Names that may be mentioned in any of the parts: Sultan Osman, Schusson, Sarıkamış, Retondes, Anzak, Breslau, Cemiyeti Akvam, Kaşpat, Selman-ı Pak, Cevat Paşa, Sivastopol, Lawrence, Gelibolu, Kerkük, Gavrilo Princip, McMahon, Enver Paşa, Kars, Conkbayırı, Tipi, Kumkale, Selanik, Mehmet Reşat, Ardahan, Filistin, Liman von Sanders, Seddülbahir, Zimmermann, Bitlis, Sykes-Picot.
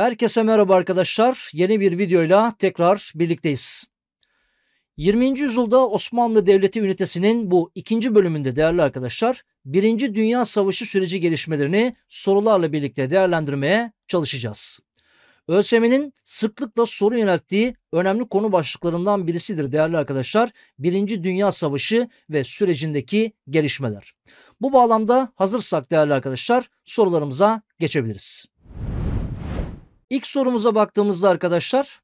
Herkese merhaba arkadaşlar. Yeni bir videoyla tekrar birlikteyiz. 20. yüzyılda Osmanlı Devleti ünitesinin bu ikinci bölümünde değerli arkadaşlar, 1. Dünya Savaşı süreci gelişmelerini sorularla birlikte değerlendirmeye çalışacağız. ÖSYM'nin sıklıkla soru yönelttiği önemli konu başlıklarından birisidir değerli arkadaşlar, 1. Dünya Savaşı ve sürecindeki gelişmeler. Bu bağlamda hazırsak değerli arkadaşlar sorularımıza geçebiliriz. İlk sorumuza baktığımızda arkadaşlar,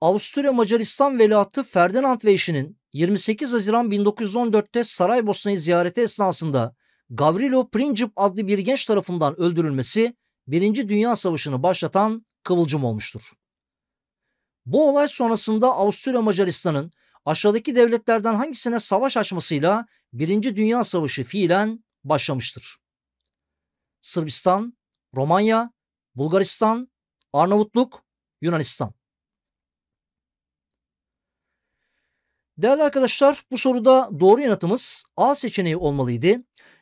Avusturya Macaristan Veliahtı Ferdinand ve eşinin 28 Haziran 1914'te Saraybosna'yı ziyareti esnasında Gavrilo Princip adlı bir genç tarafından öldürülmesi 1. Dünya Savaşı'nı başlatan kıvılcım olmuştur. Bu olay sonrasında Avusturya Macaristan'ın aşağıdaki devletlerden hangisine savaş açmasıyla 1. Dünya Savaşı fiilen başlamıştır? Sırbistan, Romanya, Bulgaristan, Arnavutluk, Yunanistan. Değerli arkadaşlar, bu soruda doğru yanıtımız A seçeneği olmalıydı.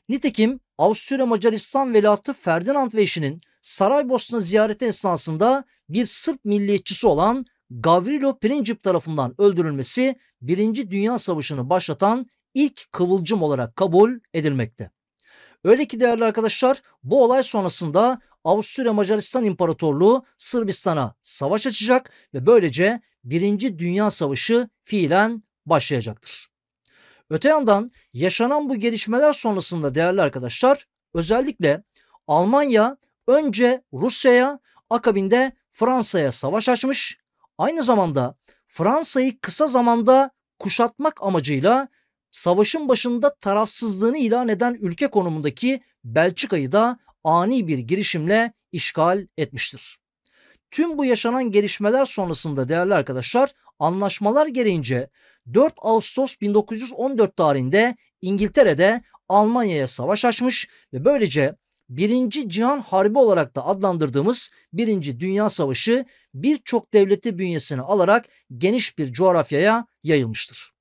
Nitekim Avusturya Macaristan Veliahtı Ferdinand ve eşinin Saraybosna ziyareti esnasında bir Sırp milliyetçisi olan Gavrilo Princip tarafından öldürülmesi 1. Dünya Savaşı'nı başlatan ilk kıvılcım olarak kabul edilmekte. Öyle ki değerli arkadaşlar, bu olay sonrasında Avusturya Macaristan İmparatorluğu Sırbistan'a savaş açacak ve böylece 1. Dünya Savaşı fiilen başlayacaktır. Öte yandan yaşanan bu gelişmeler sonrasında değerli arkadaşlar, özellikle Almanya önce Rusya'ya, akabinde Fransa'ya savaş açmış, aynı zamanda Fransa'yı kısa zamanda kuşatmak amacıyla savaşın başında tarafsızlığını ilan eden ülke konumundaki Belçika'yı da ani bir girişimle işgal etmiştir. Tüm bu yaşanan gelişmeler sonrasında değerli arkadaşlar, anlaşmalar gereğince 4 Ağustos 1914 tarihinde İngiltere'de Almanya'ya savaş açmış ve böylece 1. Cihan Harbi olarak da adlandırdığımız 1. Dünya Savaşı birçok devleti bünyesine alarak geniş bir coğrafyaya yayılmıştır.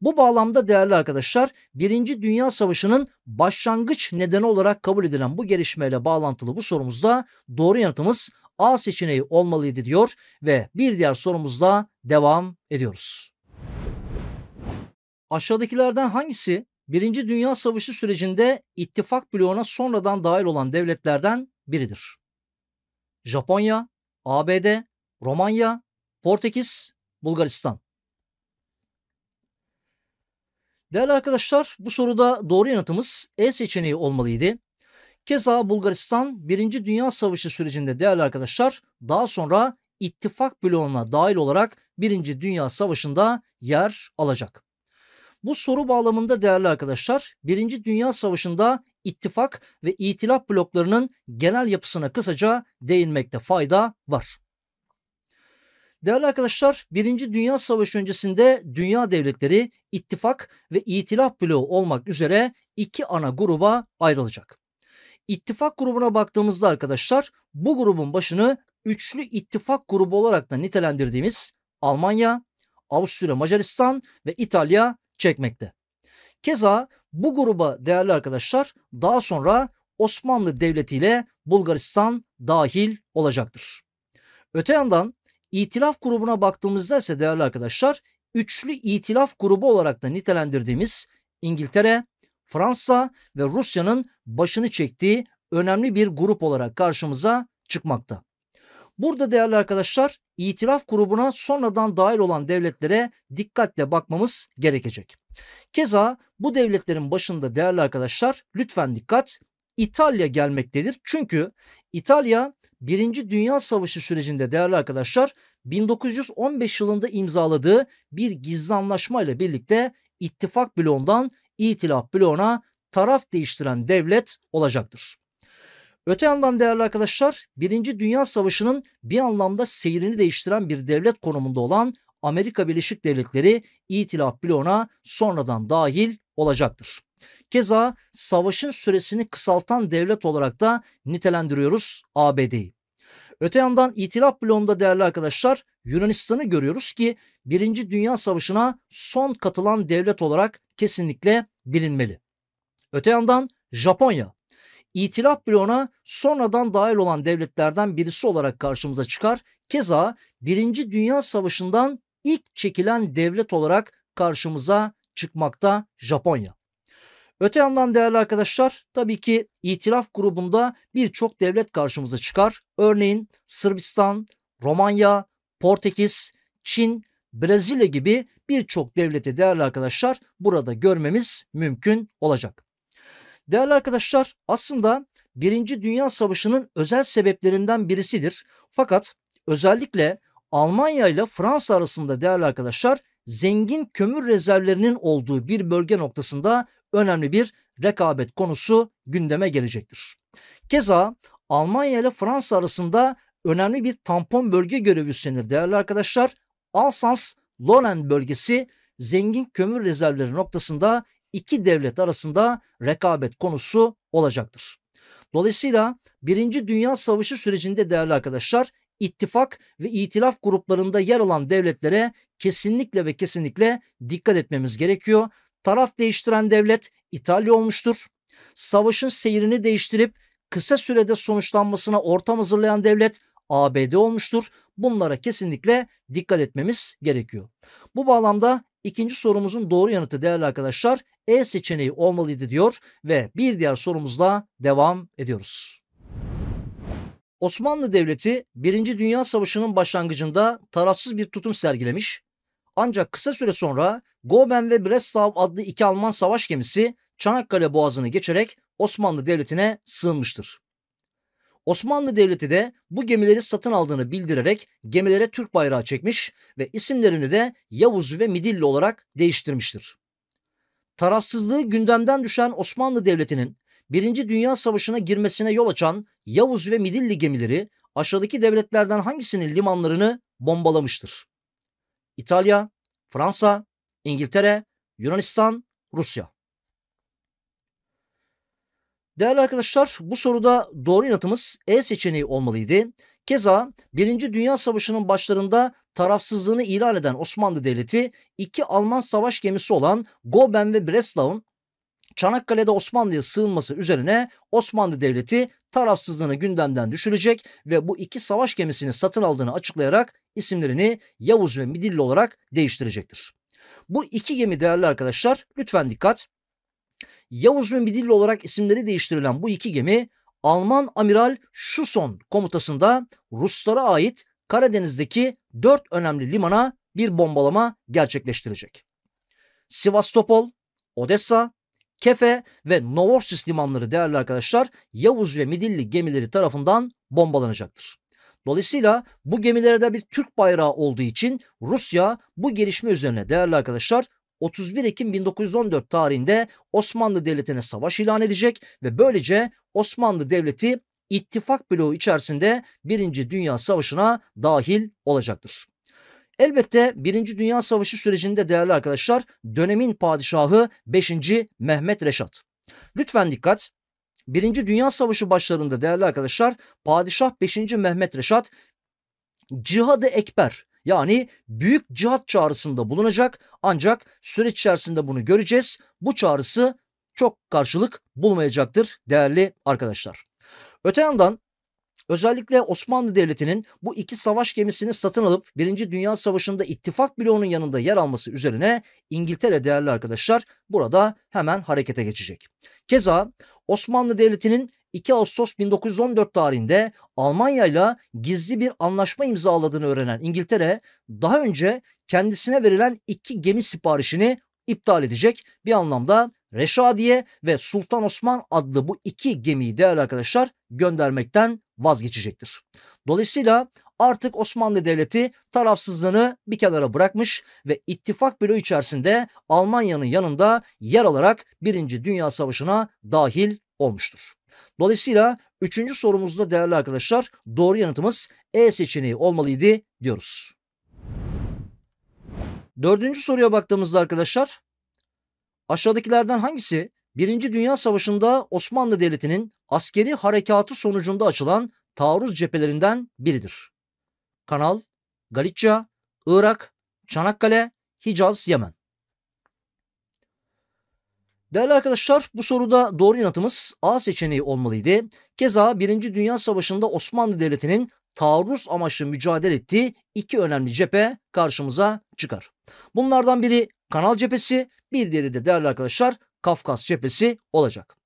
Bu bağlamda değerli arkadaşlar, 1. Dünya Savaşı'nın başlangıç nedeni olarak kabul edilen bu gelişmeyle bağlantılı bu sorumuzda doğru yanıtımız A seçeneği olmalıydı diyor ve bir diğer sorumuzla devam ediyoruz. Aşağıdakilerden hangisi 1. Dünya Savaşı sürecinde ittifak bloğuna sonradan dahil olan devletlerden biridir? Japonya, ABD, Romanya, Portekiz, Bulgaristan. Değerli arkadaşlar, bu soruda doğru yanıtımız E seçeneği olmalıydı. Keza Bulgaristan 1. Dünya Savaşı sürecinde değerli arkadaşlar daha sonra ittifak bloğuna dahil olarak 1. Dünya Savaşı'nda yer alacak. Bu soru bağlamında değerli arkadaşlar 1. Dünya Savaşı'nda ittifak ve itilaf bloklarının genel yapısına kısaca değinmekte fayda var. Değerli arkadaşlar 1. Dünya Savaşı öncesinde dünya devletleri ittifak ve itilaf bloğu olmak üzere iki ana gruba ayrılacak. İttifak grubuna baktığımızda arkadaşlar bu grubun başını üçlü ittifak grubu olarak da nitelendirdiğimiz Almanya, Avusturya Macaristan ve İtalya çekmekte. Keza bu gruba değerli arkadaşlar daha sonra Osmanlı Devleti ile Bulgaristan dahil olacaktır. Öte yandan İtilaf grubuna baktığımızda ise değerli arkadaşlar üçlü itilaf grubu olarak da nitelendirdiğimiz İngiltere, Fransa ve Rusya'nın başını çektiği önemli bir grup olarak karşımıza çıkmakta. Burada değerli arkadaşlar itilaf grubuna sonradan dahil olan devletlere dikkatle bakmamız gerekecek. Keza bu devletlerin başında değerli arkadaşlar lütfen dikkat, İtalya gelmektedir. Çünkü İtalya 1. Dünya Savaşı sürecinde değerli arkadaşlar 1915 yılında imzaladığı bir gizli anlaşmayla birlikte ittifak bloğundan itilaf bloğuna taraf değiştiren devlet olacaktır. Öte yandan değerli arkadaşlar 1. Dünya Savaşı'nın bir anlamda seyrini değiştiren bir devlet konumunda olan Amerika Birleşik Devletleri itilaf bloğuna sonradan dahil olacaktır. Keza savaşın süresini kısaltan devlet olarak da nitelendiriyoruz ABD'yi. Öte yandan itilaf bloğunda değerli arkadaşlar Yunanistan'ı görüyoruz ki 1. Dünya Savaşı'na son katılan devlet olarak kesinlikle bilinmeli. Öte yandan Japonya. İtilaf bloğuna sonradan dahil olan devletlerden birisi olarak karşımıza çıkar. Keza 1. Dünya Savaşı'ndan ilk çekilen devlet olarak karşımıza çıkmakta Japonya. Öte yandan değerli arkadaşlar, tabii ki itilaf grubunda birçok devlet karşımıza çıkar. Örneğin Sırbistan, Romanya, Portekiz, Çin, Brezilya gibi birçok devleti değerli arkadaşlar burada görmemiz mümkün olacak. Değerli arkadaşlar, aslında 1. Dünya Savaşı'nın özel sebeplerinden birisidir. Fakat özellikle Almanya ile Fransa arasında değerli arkadaşlar zengin kömür rezervlerinin olduğu bir bölge noktasında önemli bir rekabet konusu gündeme gelecektir. Keza Almanya ile Fransa arasında önemli bir tampon bölge görevi üstlenir değerli arkadaşlar. Alsans-Lorraine bölgesi zengin kömür rezervleri noktasında iki devlet arasında rekabet konusu olacaktır. Dolayısıyla 1. Dünya Savaşı sürecinde değerli arkadaşlar ittifak ve itilaf gruplarında yer alan devletlere kesinlikle ve kesinlikle dikkat etmemiz gerekiyor. Taraf değiştiren devlet İtalya olmuştur. Savaşın seyrini değiştirip kısa sürede sonuçlanmasına ortam hazırlayan devlet ABD olmuştur. Bunlara kesinlikle dikkat etmemiz gerekiyor. Bu bağlamda ikinci sorumuzun doğru yanıtı değerli arkadaşlar E seçeneği olmalıydı diyor ve bir diğer sorumuzla devam ediyoruz. Osmanlı Devleti 1. Dünya Savaşı'nın başlangıcında tarafsız bir tutum sergilemiş. Ancak kısa süre sonra Goeben ve Breslau adlı iki Alman savaş gemisi Çanakkale Boğazı'nı geçerek Osmanlı Devleti'ne sığınmıştır. Osmanlı Devleti de bu gemileri satın aldığını bildirerek gemilere Türk bayrağı çekmiş ve isimlerini de Yavuz ve Midilli olarak değiştirmiştir. Tarafsızlığı gündemden düşen Osmanlı Devleti'nin 1. Dünya Savaşı'na girmesine yol açan Yavuz ve Midilli gemileri aşağıdaki devletlerden hangisinin limanlarını bombalamıştır? İtalya, Fransa, İngiltere, Yunanistan, Rusya. Değerli arkadaşlar, bu soruda doğru yanıtımız E seçeneği olmalıydı. Keza 1. Dünya Savaşı'nın başlarında tarafsızlığını ilan eden Osmanlı Devleti iki Alman savaş gemisi olan Goeben ve Breslau'nun Çanakkale'de Osmanlı'ya sığınması üzerine Osmanlı Devleti tarafsızlığını gündemden düşürecek ve bu iki savaş gemisini satın aldığını açıklayarak isimlerini Yavuz ve Midilli olarak değiştirecektir. Bu iki gemi değerli arkadaşlar lütfen dikkat. Yavuz ve Midilli olarak isimleri değiştirilen bu iki gemi Alman Amiral Schusson komutasında Ruslara ait Karadeniz'deki 4 önemli limana bir bombalama gerçekleştirecek. Sivastopol, Odessa, Kefe ve Novorsis limanları değerli arkadaşlar Yavuz ve Midilli gemileri tarafından bombalanacaktır. Dolayısıyla bu gemilerde bir Türk bayrağı olduğu için Rusya bu gelişme üzerine değerli arkadaşlar 31 Ekim 1914 tarihinde Osmanlı Devleti'ne savaş ilan edecek ve böylece Osmanlı Devleti ittifak bloğu içerisinde 1. Dünya Savaşı'na dahil olacaktır. Elbette 1. Dünya Savaşı sürecinde değerli arkadaşlar dönemin padişahı 5. Mehmet Reşat. Lütfen dikkat. 1. Dünya Savaşı başlarında değerli arkadaşlar padişah 5. Mehmet Reşat Cihad-ı Ekber yani büyük cihat çağrısında bulunacak, ancak süreç içerisinde bunu göreceğiz. Bu çağrısı çok karşılık bulmayacaktır değerli arkadaşlar. Öte yandan özellikle Osmanlı Devleti'nin bu iki savaş gemisini satın alıp 1. Dünya Savaşı'nda ittifak bloğunun yanında yer alması üzerine İngiltere değerli arkadaşlar burada hemen harekete geçecek. Keza Osmanlı Devleti'nin 2 Ağustos 1914 tarihinde Almanya ile gizli bir anlaşma imzaladığını öğrenen İngiltere daha önce kendisine verilen iki gemi siparişini iptal edecek. Bir anlamda Reşadiye ve Sultan Osman adlı bu iki gemiyi değerli arkadaşlar göndermekten vazgeçecektir. Dolayısıyla artık Osmanlı Devleti tarafsızlığını bir kenara bırakmış ve ittifak bloğu içerisinde Almanya'nın yanında yer alarak 1. Dünya Savaşı'na dahil olmuştur. Dolayısıyla 3. sorumuzda değerli arkadaşlar doğru yanıtımız E seçeneği olmalıydı diyoruz. 4. soruya baktığımızda arkadaşlar aşağıdakilerden hangisi 1. Dünya Savaşı'nda Osmanlı Devleti'nin askeri harekatı sonucunda açılan taarruz cephelerinden biridir? Kanal, Galicia, Irak, Çanakkale, Hicaz, Yemen. Değerli arkadaşlar, bu soruda doğru yanıtımız A seçeneği olmalıydı. Keza 1. Dünya Savaşı'nda Osmanlı Devleti'nin taarruz amaçlı mücadele ettiği iki önemli cephe karşımıza çıkar. Bunlardan biri Kanal cephesi, bir diğeri de değerli arkadaşlar Kafkas cephesi olacak.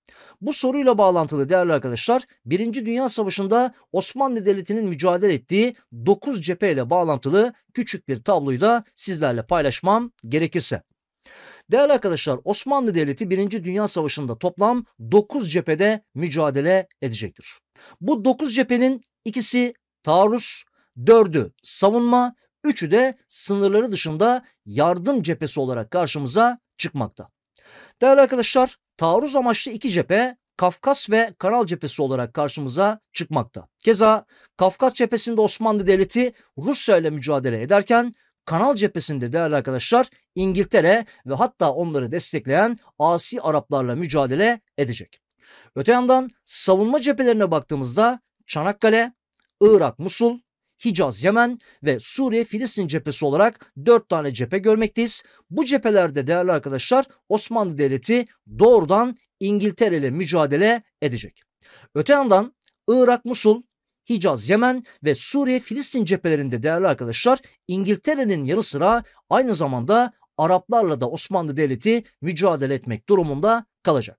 Bu soruyla bağlantılı değerli arkadaşlar, 1. Dünya Savaşı'nda Osmanlı Devleti'nin mücadele ettiği 9 cepheyle bağlantılı küçük bir tabloyu da sizlerle paylaşmam gerekirse. Değerli arkadaşlar, Osmanlı Devleti 1. Dünya Savaşı'nda toplam 9 cephede mücadele edecektir. Bu 9 cephenin ikisi taarruz, 4'ü savunma, 3'ü de sınırları dışında yardım cephesi olarak karşımıza çıkmakta. Değerli arkadaşlar, taarruz amaçlı iki cephe Kafkas ve Kanal cephesi olarak karşımıza çıkmakta. Keza Kafkas cephesinde Osmanlı Devleti Rusya ile mücadele ederken Kanal cephesinde değerli arkadaşlar İngiltere ve hatta onları destekleyen Asi Araplarla mücadele edecek. Öte yandan savunma cephelerine baktığımızda Çanakkale, Irak, Musul, Hicaz, Yemen ve Suriye, Filistin cephesi olarak 4 tane cephe görmekteyiz. Bu cephelerde değerli arkadaşlar Osmanlı Devleti doğrudan İngiltere ile mücadele edecek. Öte yandan Irak, Musul, Hicaz, Yemen ve Suriye, Filistin cephelerinde değerli arkadaşlar İngiltere'nin yanı sıra aynı zamanda Araplarla da Osmanlı Devleti mücadele etmek durumunda kalacak.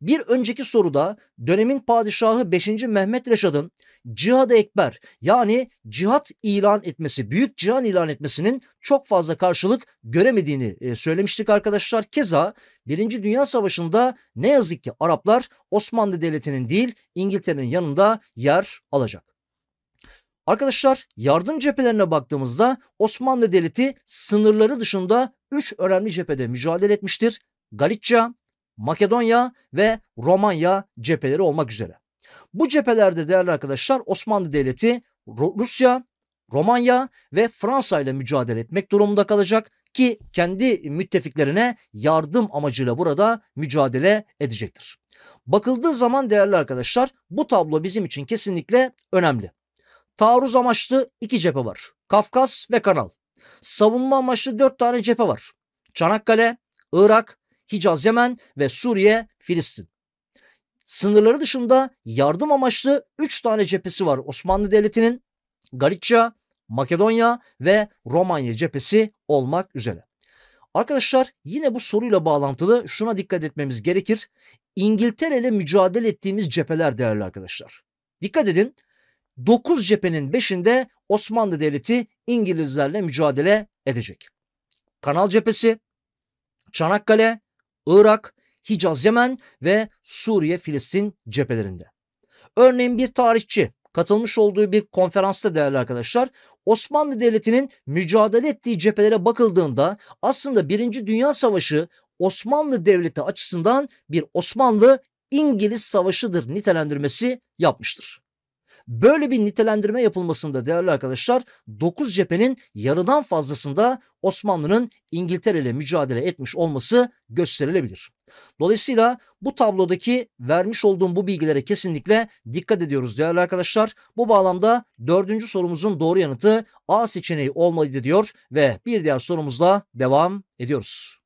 Bir önceki soruda dönemin padişahı 5. Mehmet Reşat'ın Cihad-ı Ekber yani cihat ilan etmesi, büyük cihan ilan etmesinin çok fazla karşılık göremediğini söylemiştik arkadaşlar. Keza 1. Dünya Savaşı'nda ne yazık ki Araplar Osmanlı Devleti'nin değil İngiltere'nin yanında yer alacak. Arkadaşlar yardım cephelerine baktığımızda Osmanlı Devleti sınırları dışında 3 önemli cephede mücadele etmiştir. Galicia, Makedonya ve Romanya cepheleri olmak üzere. Bu cephelerde değerli arkadaşlar Osmanlı Devleti Rusya, Romanya ve Fransa ile mücadele etmek durumunda kalacak ki kendi müttefiklerine yardım amacıyla burada mücadele edecektir. Bakıldığı zaman değerli arkadaşlar bu tablo bizim için kesinlikle önemli. Taarruz amaçlı 2 cephe var. Kafkas ve Kanal. Savunma amaçlı 4 tane cephe var. Çanakkale, Irak, Hicaz, Yemen ve Suriye, Filistin. Sınırları dışında yardım amaçlı 3 tane cephesi var Osmanlı Devleti'nin. Galicia, Makedonya ve Romanya cephesi olmak üzere. Arkadaşlar yine bu soruyla bağlantılı şuna dikkat etmemiz gerekir. İngiltere ile mücadele ettiğimiz cepheler değerli arkadaşlar. Dikkat edin, 9 cephenin 5'inde Osmanlı Devleti İngilizlerle mücadele edecek. Kanal cephesi, Çanakkale, Irak, Hicaz, Yemen ve Suriye, Filistin cephelerinde. Örneğin bir tarihçi katılmış olduğu bir konferansta değerli arkadaşlar Osmanlı Devleti'nin mücadele ettiği cephelere bakıldığında aslında 1. Dünya Savaşı Osmanlı Devleti açısından bir Osmanlı-İngiliz savaşıdır nitelendirmesi yapmıştır. Böyle bir nitelendirme yapılmasında değerli arkadaşlar 9 cephenin yarıdan fazlasında Osmanlı'nın İngiltere ile mücadele etmiş olması gösterilebilir. Dolayısıyla bu tablodaki vermiş olduğum bu bilgilere kesinlikle dikkat ediyoruz değerli arkadaşlar. Bu bağlamda 4. sorumuzun doğru yanıtı A seçeneği olmalıydı diyor ve bir diğer sorumuzla devam ediyoruz.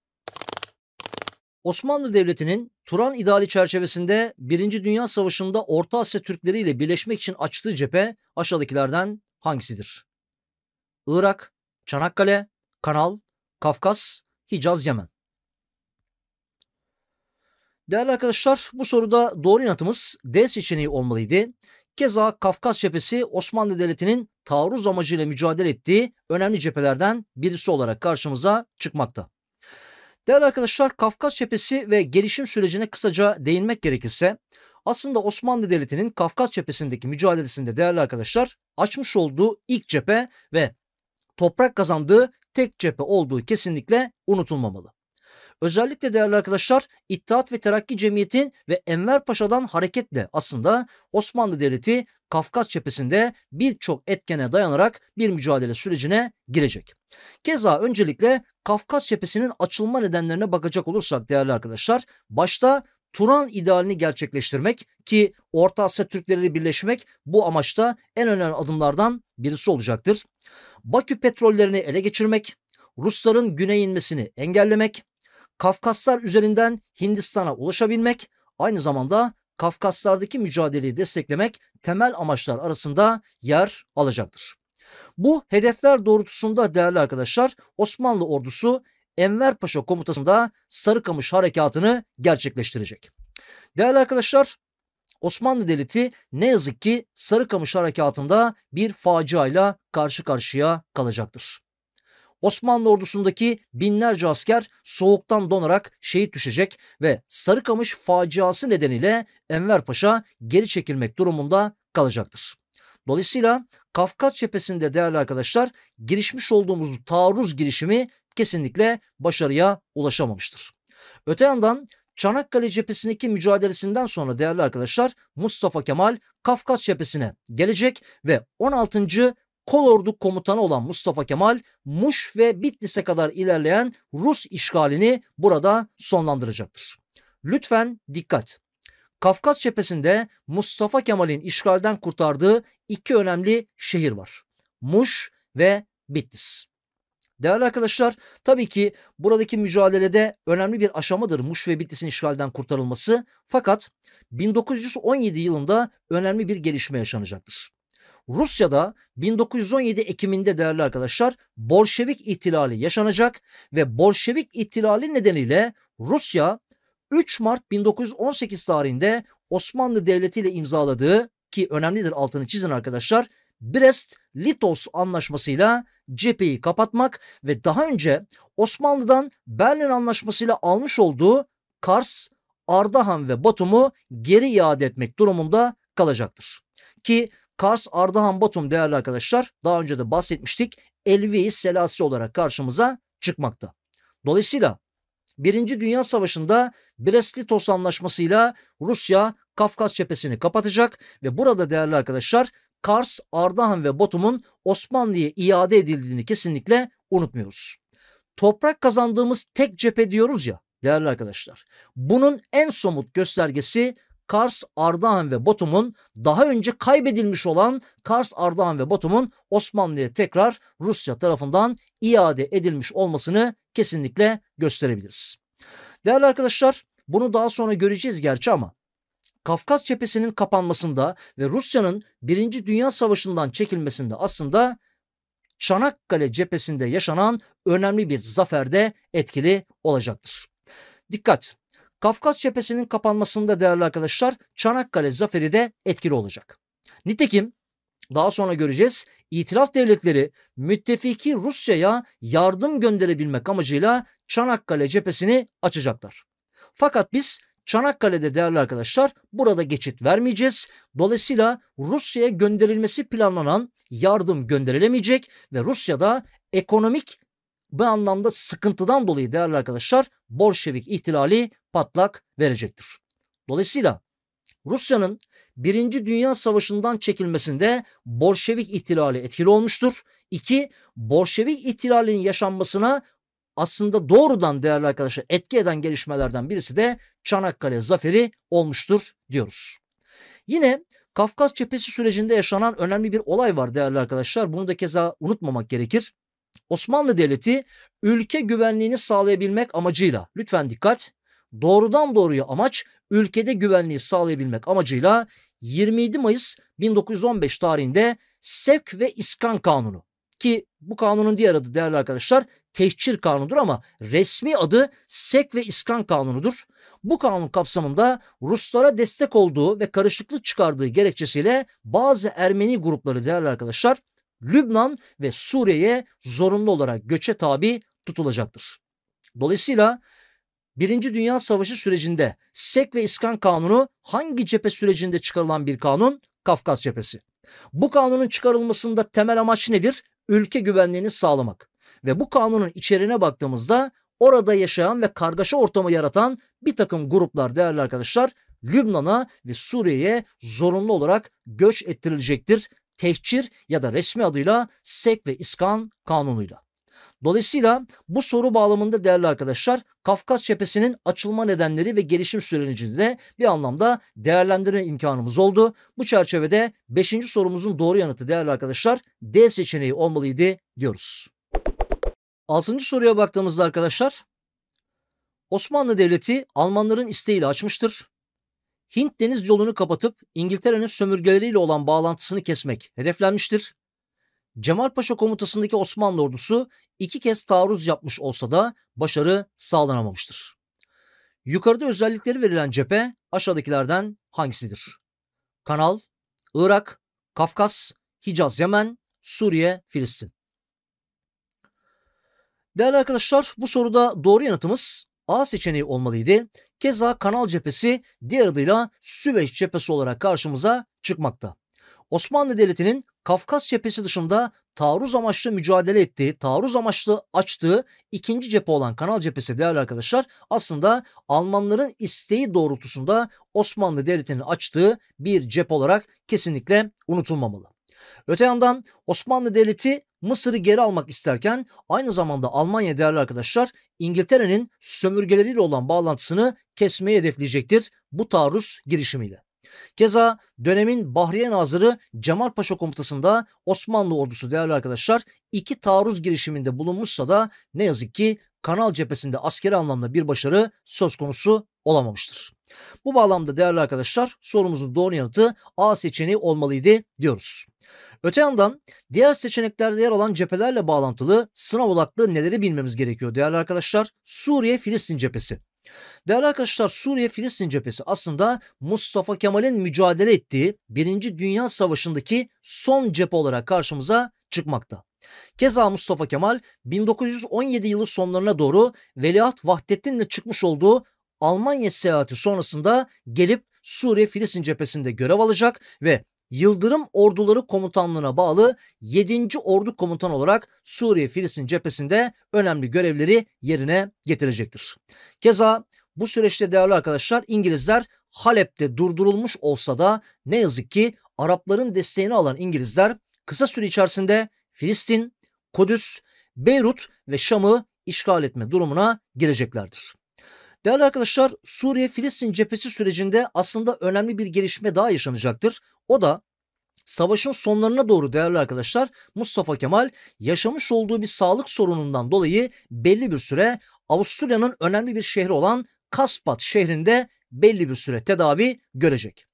Osmanlı Devleti'nin Turan İdali çerçevesinde 1. Dünya Savaşı'nda Orta Asya Türkleri ile birleşmek için açtığı cephe aşağıdakilerden hangisidir? Irak, Çanakkale, Kanal, Kafkas, Hicaz, Yemen. Değerli arkadaşlar, bu soruda doğru yanıtımız D seçeneği olmalıydı. Keza Kafkas cephesi Osmanlı Devleti'nin taarruz amacıyla mücadele ettiği önemli cephelerden birisi olarak karşımıza çıkmakta. Değerli arkadaşlar, Kafkas cephesi ve gelişim sürecine kısaca değinmek gerekirse aslında Osmanlı Devleti'nin Kafkas cephesindeki mücadelesinde değerli arkadaşlar açmış olduğu ilk cephe ve toprak kazandığı tek cephe olduğu kesinlikle unutulmamalı. Özellikle değerli arkadaşlar İttihat ve Terakki Cemiyeti'nin ve Enver Paşa'dan hareketle aslında Osmanlı Devleti Kafkas cephesinde birçok etkene dayanarak bir mücadele sürecine girecek. Keza öncelikle Kafkas cephesinin açılma nedenlerine bakacak olursak değerli arkadaşlar başta Turan idealini gerçekleştirmek ki Orta Asya Türkleri ile birleşmek bu amaçta en önemli adımlardan birisi olacaktır. Bakü petrollerini ele geçirmek, Rusların güneye inmesini engellemek, Kafkaslar üzerinden Hindistan'a ulaşabilmek, aynı zamanda Kafkaslardaki mücadeleyi desteklemek temel amaçlar arasında yer alacaktır. Bu hedefler doğrultusunda değerli arkadaşlar, Osmanlı ordusu Enver Paşa komutasında Sarıkamış harekatını gerçekleştirecek. Değerli arkadaşlar, Osmanlı Devleti ne yazık ki Sarıkamış harekatında bir faciayla karşı karşıya kalacaktır. Osmanlı ordusundaki binlerce asker soğuktan donarak şehit düşecek ve Sarıkamış faciası nedeniyle Enver Paşa geri çekilmek durumunda kalacaktır. Dolayısıyla Kafkas cephesinde değerli arkadaşlar girişmiş olduğumuz taarruz girişimi kesinlikle başarıya ulaşamamıştır. Öte yandan Çanakkale cephesindeki mücadelesinden sonra değerli arkadaşlar Mustafa Kemal Kafkas cephesine gelecek ve 16. Kolordu komutanı olan Mustafa Kemal Muş ve Bitlis'e kadar ilerleyen Rus işgalini burada sonlandıracaktır. Lütfen dikkat! Kafkas cephesinde Mustafa Kemal'in işgalden kurtardığı iki önemli şehir var: Muş ve Bitlis. Değerli arkadaşlar, tabii ki buradaki mücadelede önemli bir aşamadır Muş ve Bitlis'in işgalden kurtarılması, fakat 1917 yılında önemli bir gelişme yaşanacaktır. Rusya'da 1917 Ekim'inde değerli arkadaşlar Bolşevik ihtilali yaşanacak ve Bolşevik ihtilali nedeniyle Rusya 3 Mart 1918 tarihinde Osmanlı Devleti ile imzaladığı, ki önemlidir altını çizin arkadaşlar, Brest-Litovsk anlaşmasıyla cepheyi kapatmak ve daha önce Osmanlı'dan Berlin anlaşmasıyla almış olduğu Kars, Ardahan ve Batum'u geri iade etmek durumunda kalacaktır. Ki Kars, Ardahan, Batum değerli arkadaşlar daha önce de bahsetmiştik, Elvi-i Selasi olarak karşımıza çıkmakta. Dolayısıyla 1. Dünya Savaşı'nda Brest-Litovsk anlaşmasıyla Rusya Kafkas cephesini kapatacak ve burada değerli arkadaşlar Kars, Ardahan ve Batum'un Osmanlı'ya iade edildiğini kesinlikle unutmuyoruz. Toprak kazandığımız tek cephe diyoruz ya değerli arkadaşlar. Bunun en somut göstergesi Kars, Ardahan ve Batum'un daha önce kaybedilmiş olan Kars, Ardahan ve Batum'un Osmanlı'ya tekrar Rusya tarafından iade edilmiş olmasını kesinlikle gösterebiliriz. Değerli arkadaşlar, bunu daha sonra göreceğiz gerçi ama Kafkas cephesinin kapanmasında ve Rusya'nın 1. Dünya Savaşı'ndan çekilmesinde aslında Çanakkale cephesinde yaşanan önemli bir zafer de etkili olacaktır. Dikkat! Kafkas cephesinin kapanmasında değerli arkadaşlar Çanakkale zaferi de etkili olacak. Nitekim daha sonra göreceğiz, İtilaf devletleri müttefiki Rusya'ya yardım gönderebilmek amacıyla Çanakkale cephesini açacaklar. Fakat biz Çanakkale'de değerli arkadaşlar burada geçit vermeyeceğiz. Dolayısıyla Rusya'ya gönderilmesi planlanan yardım gönderilemeyecek ve Rusya'da ekonomik bu anlamda sıkıntıdan dolayı değerli arkadaşlar Bolşevik ihtilali patlak verecektir. Dolayısıyla Rusya'nın 1. Dünya Savaşı'ndan çekilmesinde Bolşevik ihtilali etkili olmuştur. 2. Bolşevik ihtilalinin yaşanmasına aslında doğrudan değerli arkadaşlar etki eden gelişmelerden birisi de Çanakkale zaferi olmuştur diyoruz. Yine Kafkas cephesi sürecinde yaşanan önemli bir olay var değerli arkadaşlar. Bunu da keza unutmamak gerekir. Osmanlı Devleti ülke güvenliğini sağlayabilmek amacıyla, lütfen dikkat, doğrudan doğruya amaç ülkede güvenliği sağlayabilmek amacıyla 27 Mayıs 1915 tarihinde Sevk ve İskan Kanunu, ki bu kanunun diğer adı değerli arkadaşlar Tehcir Kanunu'dur ama resmi adı Sevk ve İskan Kanunu'dur. Bu kanun kapsamında Ruslara destek olduğu ve karışıklık çıkardığı gerekçesiyle bazı Ermeni grupları değerli arkadaşlar Lübnan ve Suriye'ye zorunlu olarak göçe tabi tutulacaktır. Dolayısıyla 1. Dünya Savaşı sürecinde Sevk ve İskan Kanunu hangi cephe sürecinde çıkarılan bir kanun? Kafkas cephesi. Bu kanunun çıkarılmasında temel amaç nedir? Ülke güvenliğini sağlamak. Ve bu kanunun içeriğine baktığımızda orada yaşayan ve kargaşa ortamı yaratan bir takım gruplar değerli arkadaşlar Lübnan'a ve Suriye'ye zorunlu olarak göç ettirilecektir. Tehcir ya da resmi adıyla Sevk ve İskan Kanunu'yla. Dolayısıyla bu soru bağlamında değerli arkadaşlar Kafkas cephesinin açılma nedenleri ve gelişim sürecinde bir anlamda değerlendirme imkanımız oldu. Bu çerçevede 5. sorumuzun doğru yanıtı değerli arkadaşlar D seçeneği olmalıydı diyoruz. 6. soruya baktığımızda arkadaşlar Osmanlı Devleti Almanların isteğiyle açmıştır. Hint deniz yolunu kapatıp İngiltere'nin sömürgeleriyle olan bağlantısını kesmek hedeflenmiştir. Cemal Paşa komutasındaki Osmanlı ordusu 2 kez taarruz yapmış olsa da başarı sağlanamamıştır. Yukarıda özellikleri verilen cephe aşağıdakilerden hangisidir? Kanal, Irak, Kafkas, Hicaz, Yemen, Suriye, Filistin. Değerli arkadaşlar, bu soruda doğru yanıtımız A seçeneği olmalıydı. Keza Kanal cephesi diğer adıyla Süveyş cephesi olarak karşımıza çıkmakta. Osmanlı Devleti'nin Kafkas cephesi dışında taarruz amaçlı mücadele ettiği, taarruz amaçlı açtığı ikinci cephe olan Kanal cephesi değerli arkadaşlar aslında Almanların isteği doğrultusunda Osmanlı Devleti'nin açtığı bir cephe olarak kesinlikle unutulmamalı. Öte yandan Osmanlı Devleti Mısır'ı geri almak isterken aynı zamanda Almanya değerli arkadaşlar İngiltere'nin sömürgeleriyle olan bağlantısını kesmeyi hedefleyecektir bu taarruz girişimiyle. Keza dönemin Bahriye Nazırı Cemal Paşa komutasında Osmanlı ordusu değerli arkadaşlar 2 taarruz girişiminde bulunmuşsa da ne yazık ki Kanal cephesinde askeri anlamda bir başarı söz konusu olamamıştır. Bu bağlamda değerli arkadaşlar sorumuzun doğru yanıtı A seçeneği olmalıydı diyoruz. Öte yandan diğer seçeneklerde yer alan cephelerle bağlantılı sınav odaklı neleri bilmemiz gerekiyor değerli arkadaşlar? Suriye-Filistin cephesi. Değerli arkadaşlar Suriye-Filistin cephesi aslında Mustafa Kemal'in mücadele ettiği 1. Dünya Savaşı'ndaki son cephe olarak karşımıza çıkmakta. Keza Mustafa Kemal 1917 yılı sonlarına doğru Veliaht Vahdettin'le çıkmış olduğu Almanya seyahati sonrasında gelip Suriye-Filistin cephesinde görev alacak ve Yıldırım Orduları Komutanlığı'na bağlı 7. Ordu Komutanı olarak Suriye-Filistin cephesinde önemli görevleri yerine getirecektir. Keza bu süreçte değerli arkadaşlar İngilizler Halep'te durdurulmuş olsa da ne yazık ki Arapların desteğini alan İngilizler kısa süre içerisinde Filistin, Kudüs, Beyrut ve Şam'ı işgal etme durumuna gireceklerdir. Değerli arkadaşlar Suriye-Filistin cephesi sürecinde aslında önemli bir gelişme daha yaşanacaktır. O da savaşın sonlarına doğru değerli arkadaşlar Mustafa Kemal yaşamış olduğu bir sağlık sorunundan dolayı belli bir süre Avusturya'nın önemli bir şehri olan Kaşpat şehrinde belli bir süre tedavi görecek.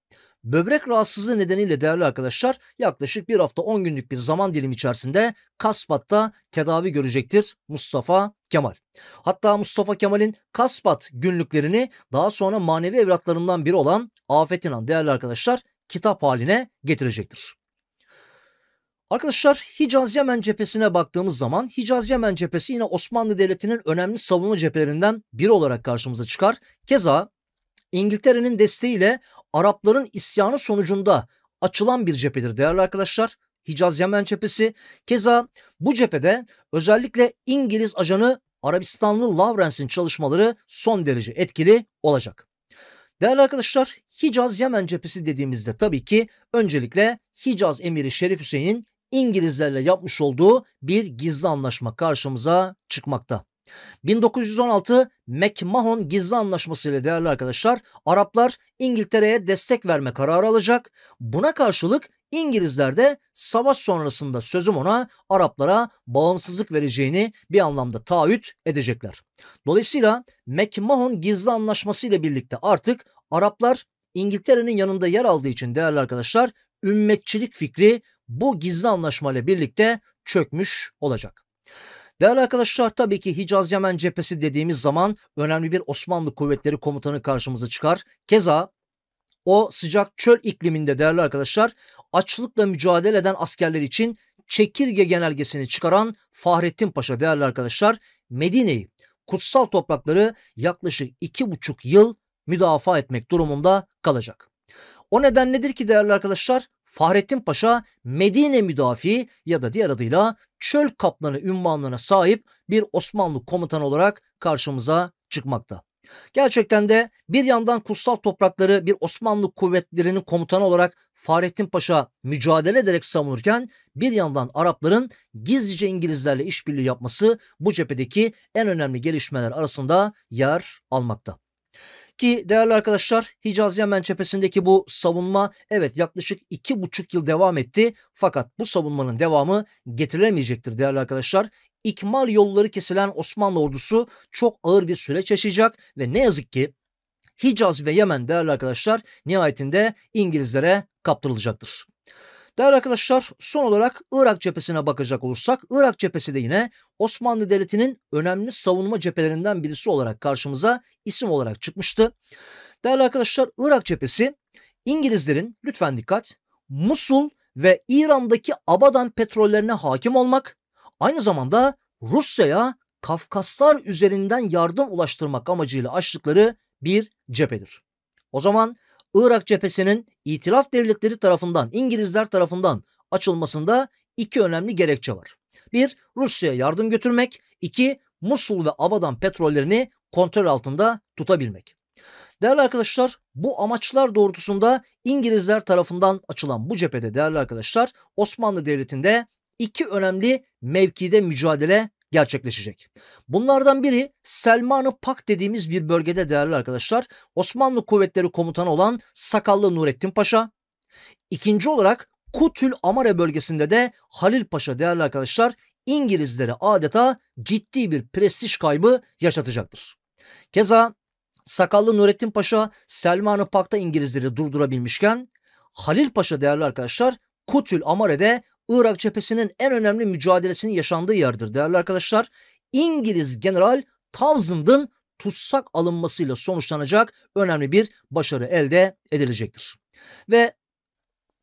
Böbrek rahatsızlığı nedeniyle değerli arkadaşlar yaklaşık bir hafta 10 günlük bir zaman dilimi içerisinde Kaşpat'ta tedavi görecektir Mustafa Kemal. Hatta Mustafa Kemal'in Kaşpat günlüklerini daha sonra manevi evlatlarından biri olan Afet İnan değerli arkadaşlar kitap haline getirecektir. Arkadaşlar Hicaz-Yemen cephesine baktığımız zaman Hicaz-Yemen cephesi yine Osmanlı Devleti'nin önemli savunma cephelerinden biri olarak karşımıza çıkar. Keza İngiltere'nin desteğiyle Arapların isyanı sonucunda açılan bir cephedir değerli arkadaşlar. Hicaz-Yemen cephesi. Keza bu cephede özellikle İngiliz ajanı Arabistanlı Lawrence'in çalışmaları son derece etkili olacak. Değerli arkadaşlar Hicaz-Yemen cephesi dediğimizde tabii ki öncelikle Hicaz Emiri Şerif Hüseyin'in İngilizlerle yapmış olduğu bir gizli anlaşma karşımıza çıkmakta. 1916 McMahon gizli anlaşması ile değerli arkadaşlar Araplar İngiltere'ye destek verme kararı alacak. Buna karşılık İngilizler de savaş sonrasında sözüm ona Araplara bağımsızlık vereceğini bir anlamda taahhüt edecekler. Dolayısıyla McMahon gizli anlaşması ile birlikte artık Araplar İngiltere'nin yanında yer aldığı için değerli arkadaşlar ümmetçilik fikri bu gizli anlaşma ile birlikte çökmüş olacak. Değerli arkadaşlar tabii ki Hicaz-Yemen cephesi dediğimiz zaman önemli bir Osmanlı kuvvetleri komutanı karşımıza çıkar. Keza o sıcak çöl ikliminde değerli arkadaşlar açlıkla mücadele eden askerler için çekirge genelgesini çıkaran Fahrettin Paşa değerli arkadaşlar Medine'yi, kutsal toprakları yaklaşık 2,5 yıl müdafaa etmek durumunda kalacak. O nedenledir ki değerli arkadaşlar Fahrettin Paşa Medine müdafi ya da diğer adıyla çöl kaplanı ünvanına sahip bir Osmanlı komutanı olarak karşımıza çıkmakta. Gerçekten de bir yandan kutsal toprakları bir Osmanlı kuvvetlerinin komutanı olarak Fahrettin Paşa mücadele ederek savunurken bir yandan Arapların gizlice İngilizlerle işbirliği yapması bu cephedeki en önemli gelişmeler arasında yer almakta. Ki değerli arkadaşlar Hicaz-Yemen cephesindeki bu savunma evet yaklaşık 2,5 yıl devam etti fakat bu savunmanın devamı getirilemeyecektir değerli arkadaşlar. ikmal yolları kesilen Osmanlı ordusu çok ağır bir süreç yaşayacak ve ne yazık ki Hicaz ve Yemen değerli arkadaşlar nihayetinde İngilizlere kaptırılacaktır. Değerli arkadaşlar, son olarak Irak cephesine bakacak olursak, Irak cephesi de yine Osmanlı Devleti'nin önemli savunma cephelerinden birisi olarak karşımıza isim olarak çıkmıştı. Değerli arkadaşlar, Irak cephesi İngilizlerin, lütfen dikkat, Musul ve İran'daki Abadan petrollerine hakim olmak, aynı zamanda Rusya'ya Kafkaslar üzerinden yardım ulaştırmak amacıyla açtıkları bir cephedir. O zaman Irak cephesinin İtilaf Devletleri tarafından, İngilizler tarafından açılmasında iki önemli gerekçe var. Bir, Rusya'ya yardım götürmek. İki, Musul ve Abadan petrollerini kontrol altında tutabilmek. Değerli arkadaşlar, bu amaçlar doğrultusunda İngilizler tarafından açılan bu cephede değerli arkadaşlar Osmanlı Devleti'nde iki önemli mevkide mücadele gerçekleşecek. Bunlardan biri Selman-ı Pak dediğimiz bir bölgede değerli arkadaşlar Osmanlı kuvvetleri komutanı olan Sakallı Nurettin Paşa. İkinci olarak Kutül Amare bölgesinde de Halil Paşa değerli arkadaşlar İngilizlere adeta ciddi bir prestij kaybı yaşatacaktır. Keza Sakallı Nurettin Paşa Selman-ı Pak'ta İngilizleri durdurabilmişken Halil Paşa değerli arkadaşlar Kutül Amare'de Irak cephesinin en önemli mücadelesinin yaşandığı yerdir değerli arkadaşlar. İngiliz General Townshend'ın tutsak alınmasıyla sonuçlanacak önemli bir başarı elde edilecektir. Ve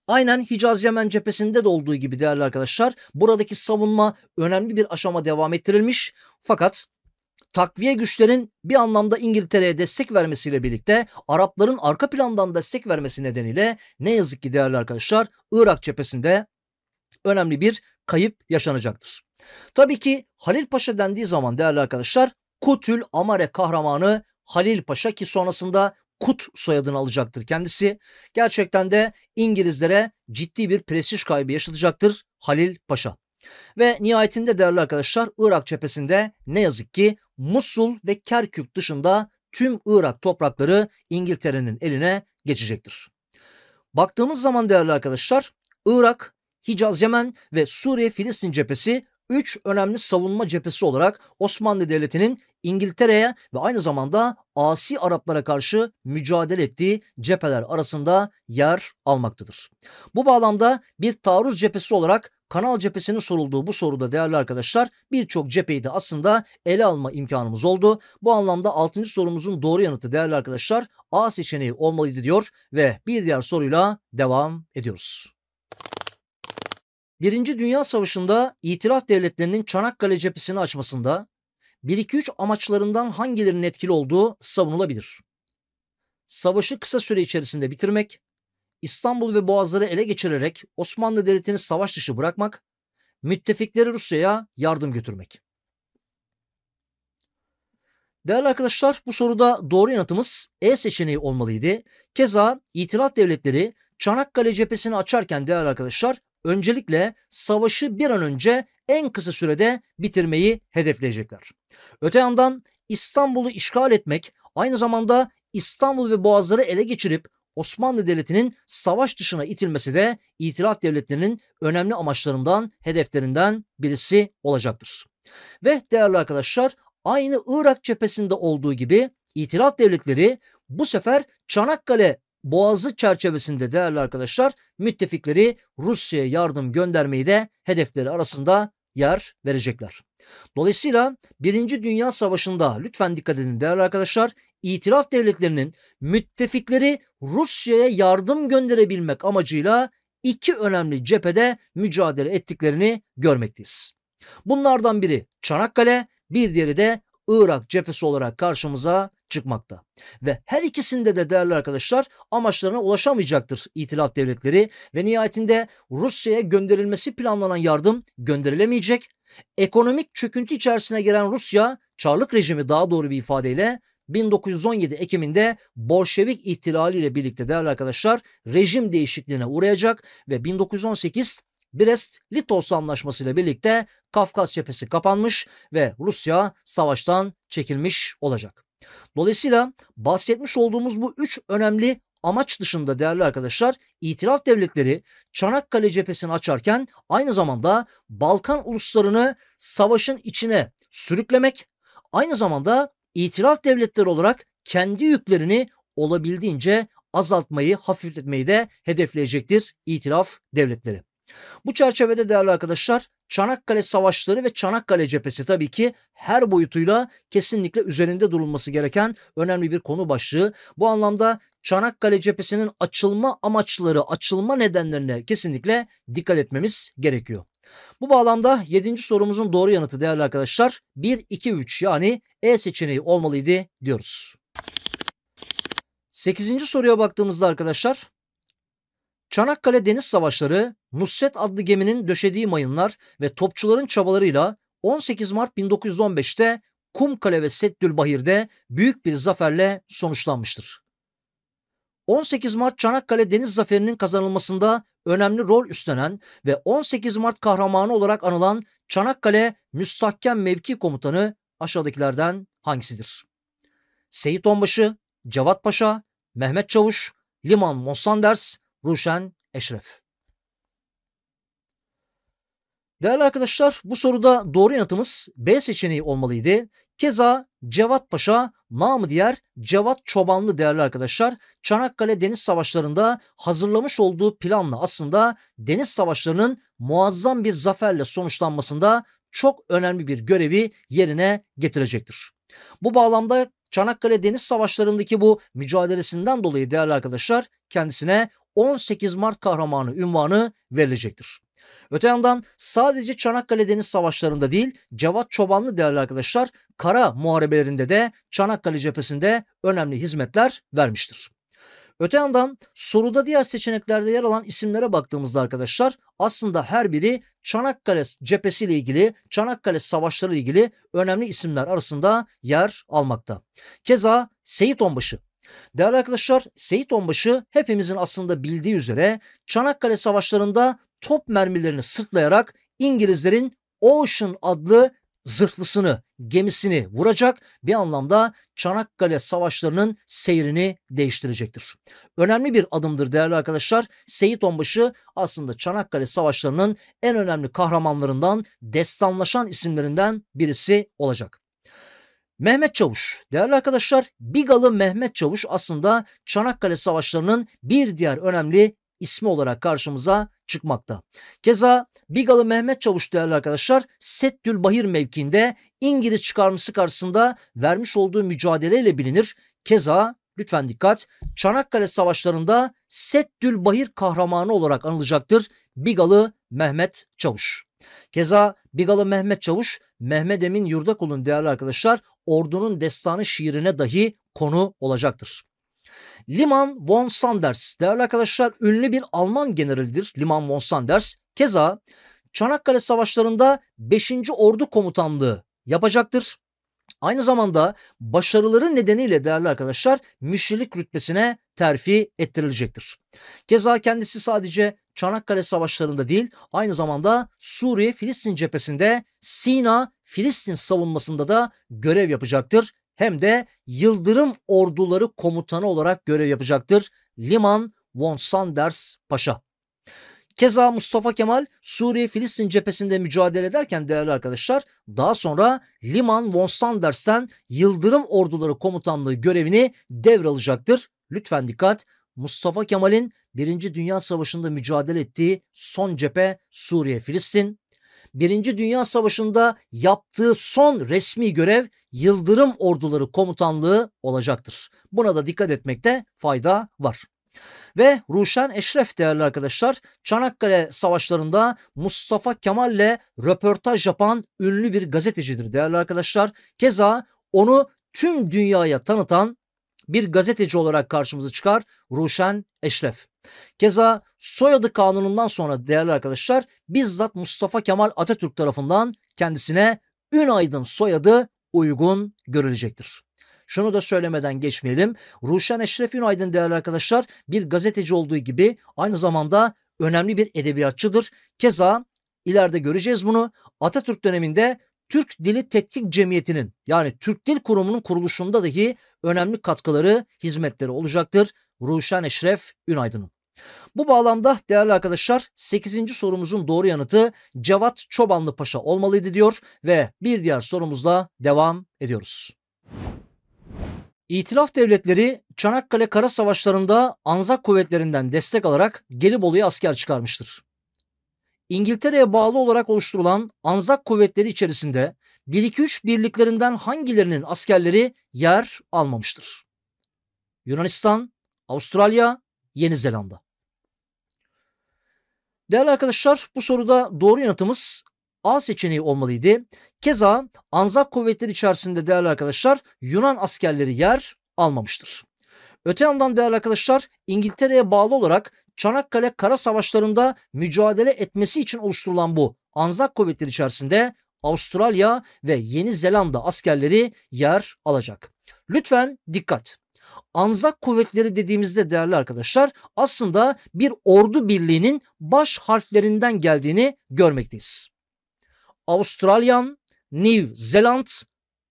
aynen Hicaz-Yemen cephesinde de olduğu gibi değerli arkadaşlar buradaki savunma önemli bir aşama devam ettirilmiş. Fakat takviye güçlerin bir anlamda İngiltere'ye destek vermesiyle birlikte Arapların arka plandan destek vermesi nedeniyle ne yazık ki değerli arkadaşlar Irak cephesinde önemli bir kayıp yaşanacaktır. Tabii ki Halil Paşa dendiği zaman değerli arkadaşlar Kutül Amare kahramanı Halil Paşa ki sonrasında Kut soyadını alacaktır kendisi. Gerçekten de İngilizlere ciddi bir prestij kaybı yaşatacaktır Halil Paşa. Ve nihayetinde değerli arkadaşlar Irak cephesinde ne yazık ki Musul ve Kerkük dışında tüm Irak toprakları İngiltere'nin eline geçecektir. Baktığımız zaman değerli arkadaşlar Irak, Hicaz, Yemen ve Suriye Filistin cephesi 3 önemli savunma cephesi olarak Osmanlı Devleti'nin İngiltere'ye ve aynı zamanda Asi Araplara karşı mücadele ettiği cepheler arasında yer almaktadır. Bu bağlamda bir taarruz cephesi olarak Kanal cephesinin sorulduğu bu soruda değerli arkadaşlar birçok cepheyi de aslında ele alma imkanımız oldu. Bu anlamda 6. sorumuzun doğru yanıtı değerli arkadaşlar A seçeneği olmalıydı diyor ve bir diğer soruyla devam ediyoruz. 1. Dünya Savaşı'nda İtilaf Devletleri'nin Çanakkale cephesini açmasında 1-2-3 amaçlarından hangilerinin etkili olduğu savunulabilir? Savaşı kısa süre içerisinde bitirmek, İstanbul ve Boğazları ele geçirerek Osmanlı Devleti'ni savaş dışı bırakmak, müttefikleri Rusya'ya yardım götürmek. Değerli arkadaşlar, bu soruda doğru yanıtımız E seçeneği olmalıydı. Keza İtilaf Devletleri Çanakkale cephesini açarken değerli arkadaşlar öncelikle savaşı bir an önce en kısa sürede bitirmeyi hedefleyecekler. Öte yandan İstanbul'u işgal etmek, aynı zamanda İstanbul ve Boğazları ele geçirip Osmanlı Devleti'nin savaş dışına itilmesi de İtilaf Devletleri'nin önemli amaçlarından, hedeflerinden birisi olacaktır. Ve değerli arkadaşlar, aynı Irak cephesinde olduğu gibi İtilaf Devletleri bu sefer Çanakkale Boğazı çerçevesinde değerli arkadaşlar müttefikleri Rusya'ya yardım göndermeyi de hedefleri arasında yer verecekler. Dolayısıyla 1. Dünya Savaşı'nda lütfen dikkat edin değerli arkadaşlar İtilaf Devletleri'nin müttefikleri Rusya'ya yardım gönderebilmek amacıyla iki önemli cephede mücadele ettiklerini görmekteyiz. Bunlardan biri Çanakkale, bir diğeri de Irak cephesi olarak karşımıza çıkmakta. Ve her ikisinde de değerli arkadaşlar amaçlarına ulaşamayacaktır İtilaf Devletleri ve nihayetinde Rusya'ya gönderilmesi planlanan yardım gönderilemeyecek. Ekonomik çöküntü içerisine giren Rusya, Çarlık rejimi daha doğru bir ifadeyle 1917 Ekim'inde Bolşevik ihtilali ile birlikte değerli arkadaşlar rejim değişikliğine uğrayacak ve 1918 Brest-Litovsk Anlaşması ile birlikte Kafkas cephesi kapanmış ve Rusya savaştan çekilmiş olacak. Dolayısıyla bahsetmiş olduğumuz bu 3 önemli amaç dışında değerli arkadaşlar İtilaf devletleri Çanakkale cephesini açarken aynı zamanda Balkan uluslarını savaşın içine sürüklemek, aynı zamanda İtilaf devletleri olarak kendi yüklerini olabildiğince azaltmayı, hafifletmeyi de hedefleyecektir İtilaf devletleri. Bu çerçevede değerli arkadaşlar Çanakkale savaşları ve Çanakkale cephesi tabii ki her boyutuyla kesinlikle üzerinde durulması gereken önemli bir konu başlığı. Bu anlamda Çanakkale cephesinin açılma amaçları, açılma nedenlerine kesinlikle dikkat etmemiz gerekiyor. Bu bağlamda 7. sorumuzun doğru yanıtı değerli arkadaşlar 1, 2, 3 yani E seçeneği olmalıydı diyoruz. 8. soruya baktığımızda arkadaşlar Çanakkale Deniz Savaşları, Nusret adlı geminin döşediği mayınlar ve topçuların çabalarıyla 18 Mart 1915'te Kumkale ve Seddülbahir'de büyük bir zaferle sonuçlanmıştır. 18 Mart Çanakkale Deniz Zaferi'nin kazanılmasında önemli rol üstlenen ve 18 Mart kahramanı olarak anılan Çanakkale Müstahkem Mevki Komutanı aşağıdakilerden hangisidir? Seyit Onbaşı, Cevat Paşa, Mehmet Çavuş, Liman von Sanders, Ruşen Eşref. Değerli arkadaşlar bu soruda doğru yanıtımız B seçeneği olmalıydı. Keza Cevat Paşa, namı diğer Cevat Çobanlı değerli arkadaşlar Çanakkale Deniz Savaşları'nda hazırlamış olduğu planla aslında deniz savaşlarının muazzam bir zaferle sonuçlanmasında çok önemli bir görevi yerine getirecektir. Bu bağlamda Çanakkale Deniz Savaşları'ndaki bu mücadelesinden dolayı değerli arkadaşlar kendisine 18 Mart kahramanı unvanı verilecektir. Öte yandan sadece Çanakkale Deniz Savaşları'nda değil Cevat Çobanlı değerli arkadaşlar kara muharebelerinde de Çanakkale cephesinde önemli hizmetler vermiştir. Öte yandan soruda diğer seçeneklerde yer alan isimlere baktığımızda arkadaşlar aslında her biri Çanakkale cephesiyle ilgili, Çanakkale savaşları ile ilgili önemli isimler arasında yer almakta. Keza Seyit Onbaşı. Değerli arkadaşlar Seyit Onbaşı hepimizin aslında bildiği üzere Çanakkale savaşlarında top mermilerini sırtlayarak İngilizlerin Ocean adlı zırhlısını, gemisini vuracak bir anlamda Çanakkale savaşlarının seyrini değiştirecektir. Önemli bir adımdır değerli arkadaşlar. Seyit Onbaşı aslında Çanakkale savaşlarının en önemli kahramanlarından, destanlaşan isimlerinden birisi olacak. Mehmet Çavuş, değerli arkadaşlar Bigalı Mehmet Çavuş aslında Çanakkale Savaşları'nın bir diğer önemli ismi olarak karşımıza çıkmakta. Keza Bigalı Mehmet Çavuş değerli arkadaşlar Seddülbahir mevkiinde İngiliz çıkarması karşısında vermiş olduğu mücadeleyle bilinir. Keza lütfen dikkat Çanakkale Savaşları'nda Seddülbahir kahramanı olarak anılacaktır Bigalı Mehmet Çavuş. Keza Bigalı Mehmet Çavuş, Mehmet Emin Yurdakol'un değerli arkadaşlar Ordunun Destanı şiirine dahi konu olacaktır. Liman von Sanders değerli arkadaşlar ünlü bir Alman generalidir Liman von Sanders. Keza Çanakkale Savaşları'nda 5. Ordu Komutanlığı yapacaktır. Aynı zamanda başarıları nedeniyle değerli arkadaşlar müşirlik rütbesine terfi ettirilecektir. Keza kendisi sadece Çanakkale Savaşları'nda değil aynı zamanda Suriye Filistin cephesinde Sina Filistin savunmasında da görev yapacaktır. Hem de Yıldırım Orduları Komutanı olarak görev yapacaktır Liman von Sanders Paşa. Keza Mustafa Kemal Suriye Filistin cephesinde mücadele ederken değerli arkadaşlar daha sonra Liman von Sanders'ten Yıldırım Orduları Komutanlığı görevini devralacaktır. Lütfen dikkat Mustafa Kemal'in 1. Dünya Savaşı'nda mücadele ettiği son cephe Suriye Filistin. 1. Dünya Savaşı'nda yaptığı son resmi görev Yıldırım Orduları Komutanlığı olacaktır. Buna da dikkat etmekte fayda var. Ve Ruşen Eşref değerli arkadaşlar Çanakkale Savaşları'nda Mustafa Kemal'le röportaj yapan ünlü bir gazetecidir değerli arkadaşlar. Keza onu tüm dünyaya tanıtan bir gazeteci olarak karşımıza çıkar Ruşen Eşref. Keza soyadı kanunundan sonra değerli arkadaşlar bizzat Mustafa Kemal Atatürk tarafından kendisine Ünaydın soyadı uygun görülecektir. Şunu da söylemeden geçmeyelim. Ruşen Eşref Ünaydın değerli arkadaşlar bir gazeteci olduğu gibi aynı zamanda önemli bir edebiyatçıdır. Keza ileride göreceğiz bunu. Atatürk döneminde Türk Dili Tetkik Cemiyeti'nin yani Türk Dil Kurumu'nun kuruluşunda dahi önemli katkıları, hizmetleri olacaktır Ruşen Eşref Ünaydın'ın. Bu bağlamda değerli arkadaşlar 8. sorumuzun doğru yanıtı Cevat Çobanlı Paşa olmalıydı diyor ve bir diğer sorumuzla devam ediyoruz. İtilaf devletleri Çanakkale Kara Savaşları'nda Anzak kuvvetlerinden destek alarak Gelibolu'ya asker çıkarmıştır. İngiltere'ye bağlı olarak oluşturulan Anzak kuvvetleri içerisinde 1-2-3 birliklerinden hangilerinin askerleri yer almamıştır? Yunanistan, Avustralya, Yeni Zelanda. Değerli arkadaşlar bu soruda doğru yanıtımız A seçeneği olmalıydı. Keza Anzak kuvvetleri içerisinde değerli arkadaşlar Yunan askerleri yer almamıştır. Öte yandan değerli arkadaşlar İngiltere'ye bağlı olarak Çanakkale Kara Savaşları'nda mücadele etmesi için oluşturulan bu Anzak kuvvetleri içerisinde Avustralya ve Yeni Zelanda askerleri yer alacak. Lütfen dikkat. Anzak kuvvetleri dediğimizde değerli arkadaşlar aslında bir ordu birliğinin baş harflerinden geldiğini görmekteyiz. Australian, New Zealand,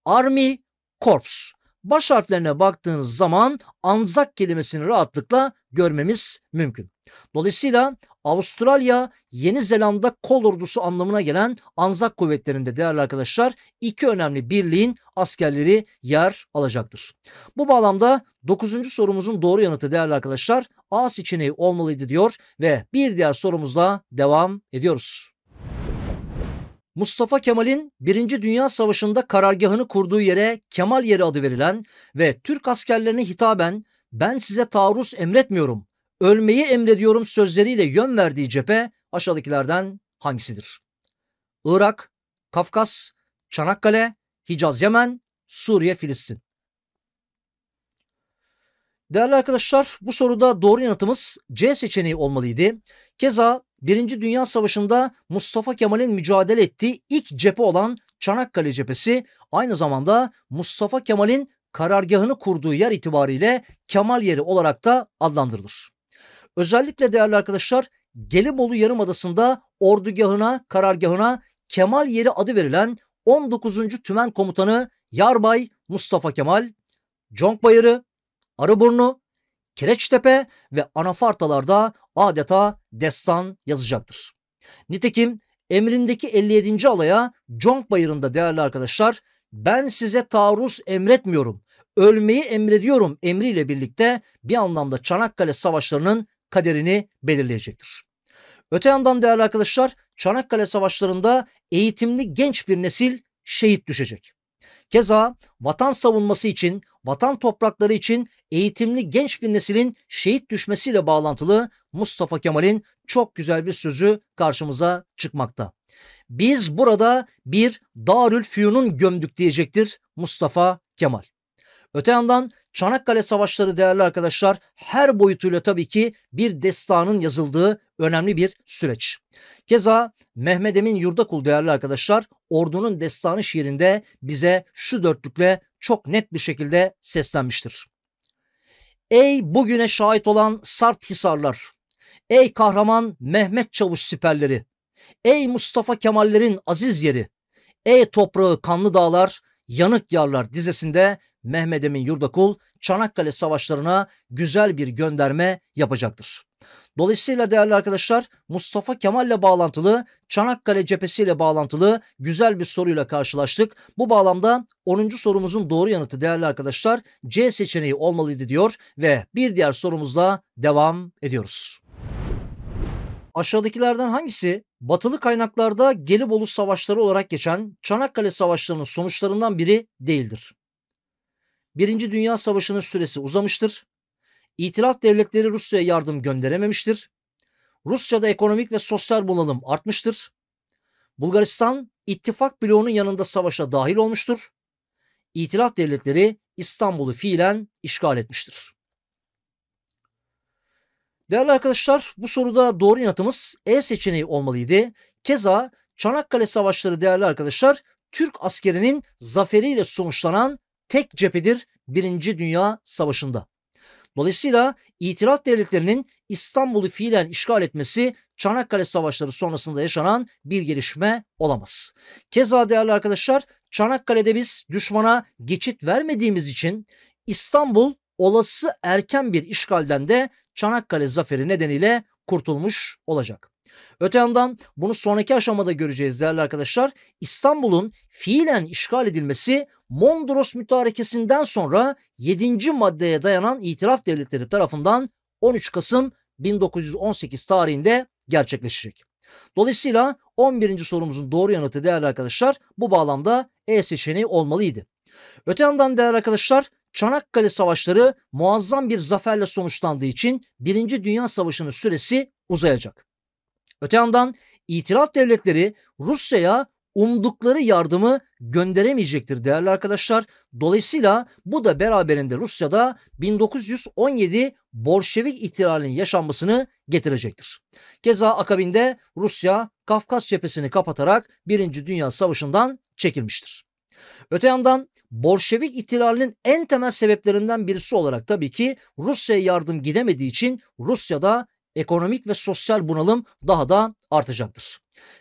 Army, Corps. Baş harflerine baktığınız zaman Anzak kelimesini rahatlıkla görmemiz mümkün. Dolayısıyla Avustralya, Yeni Zelanda kol ordusu anlamına gelen Anzak kuvvetlerinde değerli arkadaşlar iki önemli birliğin askerleri yer alacaktır. Bu bağlamda 9. sorumuzun doğru yanıtı değerli arkadaşlar A seçeneği olmalıydı diyor ve bir diğer sorumuzla devam ediyoruz. Mustafa Kemal'in 1. Dünya Savaşı'nda karargahını kurduğu yere Kemal Yeri adı verilen ve Türk askerlerine hitaben "Ben size taarruz emretmiyorum, ölmeyi emrediyorum" sözleriyle yön verdiği cephe aşağıdakilerden hangisidir? Irak, Kafkas, Çanakkale, Hicaz, Yemen, Suriye, Filistin. Değerli arkadaşlar bu soruda doğru yanıtımız C seçeneği olmalıydı. Keza 1. Dünya Savaşı'nda Mustafa Kemal'in mücadele ettiği ilk cephe olan Çanakkale cephesi aynı zamanda Mustafa Kemal'in karargahını kurduğu yer itibariyle Kemal Yeri olarak da adlandırılır. Özellikle değerli arkadaşlar Gelibolu Yarımadası'nda ordugahına, karargahına Kemal Yeri adı verilen 19. Tümen Komutanı Yarbay Mustafa Kemal, Conkbayırı, Arıburnu, Kireçtepe ve Anafartalar'da adeta destan yazacaktır. Nitekim emrindeki 57. alaya Conkbayırı'nda değerli arkadaşlar "Ben size taarruz emretmiyorum, ölmeyi emrediyorum" emriyle birlikte bir anlamda Çanakkale Savaşları'nın kaderini belirleyecektir. Öte yandan değerli arkadaşlar Çanakkale Savaşları'nda eğitimli genç bir nesil şehit düşecek. Keza vatan savunması için, vatan toprakları için eğitimli genç bir neslin şehit düşmesiyle bağlantılı Mustafa Kemal'in çok güzel bir sözü karşımıza çıkmakta. "Biz burada bir Darülfü'nün gömdük" diyecektir Mustafa Kemal. Öte yandan Çanakkale Savaşları değerli arkadaşlar her boyutuyla tabii ki bir destanın yazıldığı önemli bir süreç. Keza Mehmet Emin Yurdakul değerli arkadaşlar ordunun destanı şiirinde bize şu dörtlükle çok net bir şekilde seslenmiştir. "Ey bugüne şahit olan Sarp Hisarlar, ey kahraman Mehmet Çavuş siperleri, ey Mustafa Kemallerin aziz yeri, ey toprağı kanlı dağlar, yanık yarlar" dizesinde Mehmet Emin Yurdakul Çanakkale Savaşları'na güzel bir gönderme yapacaktır. Dolayısıyla değerli arkadaşlar Mustafa Kemal'le bağlantılı, Çanakkale cephesiyle bağlantılı güzel bir soruyla karşılaştık. Bu bağlamda 10. sorumuzun doğru yanıtı değerli arkadaşlar C seçeneği olmalıydı diyor ve bir diğer sorumuzla devam ediyoruz. Aşağıdakilerden hangisi batılı kaynaklarda Gelibolu Savaşları olarak geçen Çanakkale Savaşları'nın sonuçlarından biri değildir? 1. Dünya Savaşı'nın süresi uzamıştır. İtilaf devletleri Rusya'ya yardım gönderememiştir. Rusya'da ekonomik ve sosyal bunalım artmıştır. Bulgaristan ittifak bloğunun yanında savaşa dahil olmuştur. İtilaf devletleri İstanbul'u fiilen işgal etmiştir. Değerli arkadaşlar bu soruda doğru yanıtımız E seçeneği olmalıydı. Keza Çanakkale Savaşları değerli arkadaşlar Türk askerinin zaferiyle sonuçlanan tek cephedir 1. Dünya Savaşı'nda. Dolayısıyla itilaf devletlerinin İstanbul'u fiilen işgal etmesi Çanakkale Savaşları sonrasında yaşanan bir gelişme olamaz. Keza değerli arkadaşlar, Çanakkale'de biz düşmana geçit vermediğimiz için İstanbul olası erken bir işgalden de Çanakkale zaferi nedeniyle kurtulmuş olacak. Öte yandan bunu sonraki aşamada göreceğiz değerli arkadaşlar. İstanbul'un fiilen işgal edilmesi Mondros Mütarekesi'nden sonra 7. maddeye dayanan İtilaf Devletleri tarafından 13 Kasım 1918 tarihinde gerçekleşecek. Dolayısıyla 11. sorumuzun doğru yanıtı değerli arkadaşlar bu bağlamda E seçeneği olmalıydı. Öte yandan değerli arkadaşlar, Çanakkale Savaşları muazzam bir zaferle sonuçlandığı için 1. Dünya Savaşı'nın süresi uzayacak. Öte yandan İtilaf Devletleri Rusya'ya umdukları yardımı gönderemeyecektir değerli arkadaşlar. Dolayısıyla bu da beraberinde Rusya'da 1917 Bolşevik ihtilalinin yaşanmasını getirecektir. Keza akabinde Rusya Kafkas cephesini kapatarak 1. Dünya Savaşı'ndan çekilmiştir. Öte yandan Bolşevik ihtilalinin en temel sebeplerinden birisi olarak tabii ki Rusya'ya yardım gidemediği için Rusya'da ekonomik ve sosyal bunalım daha da artacaktır.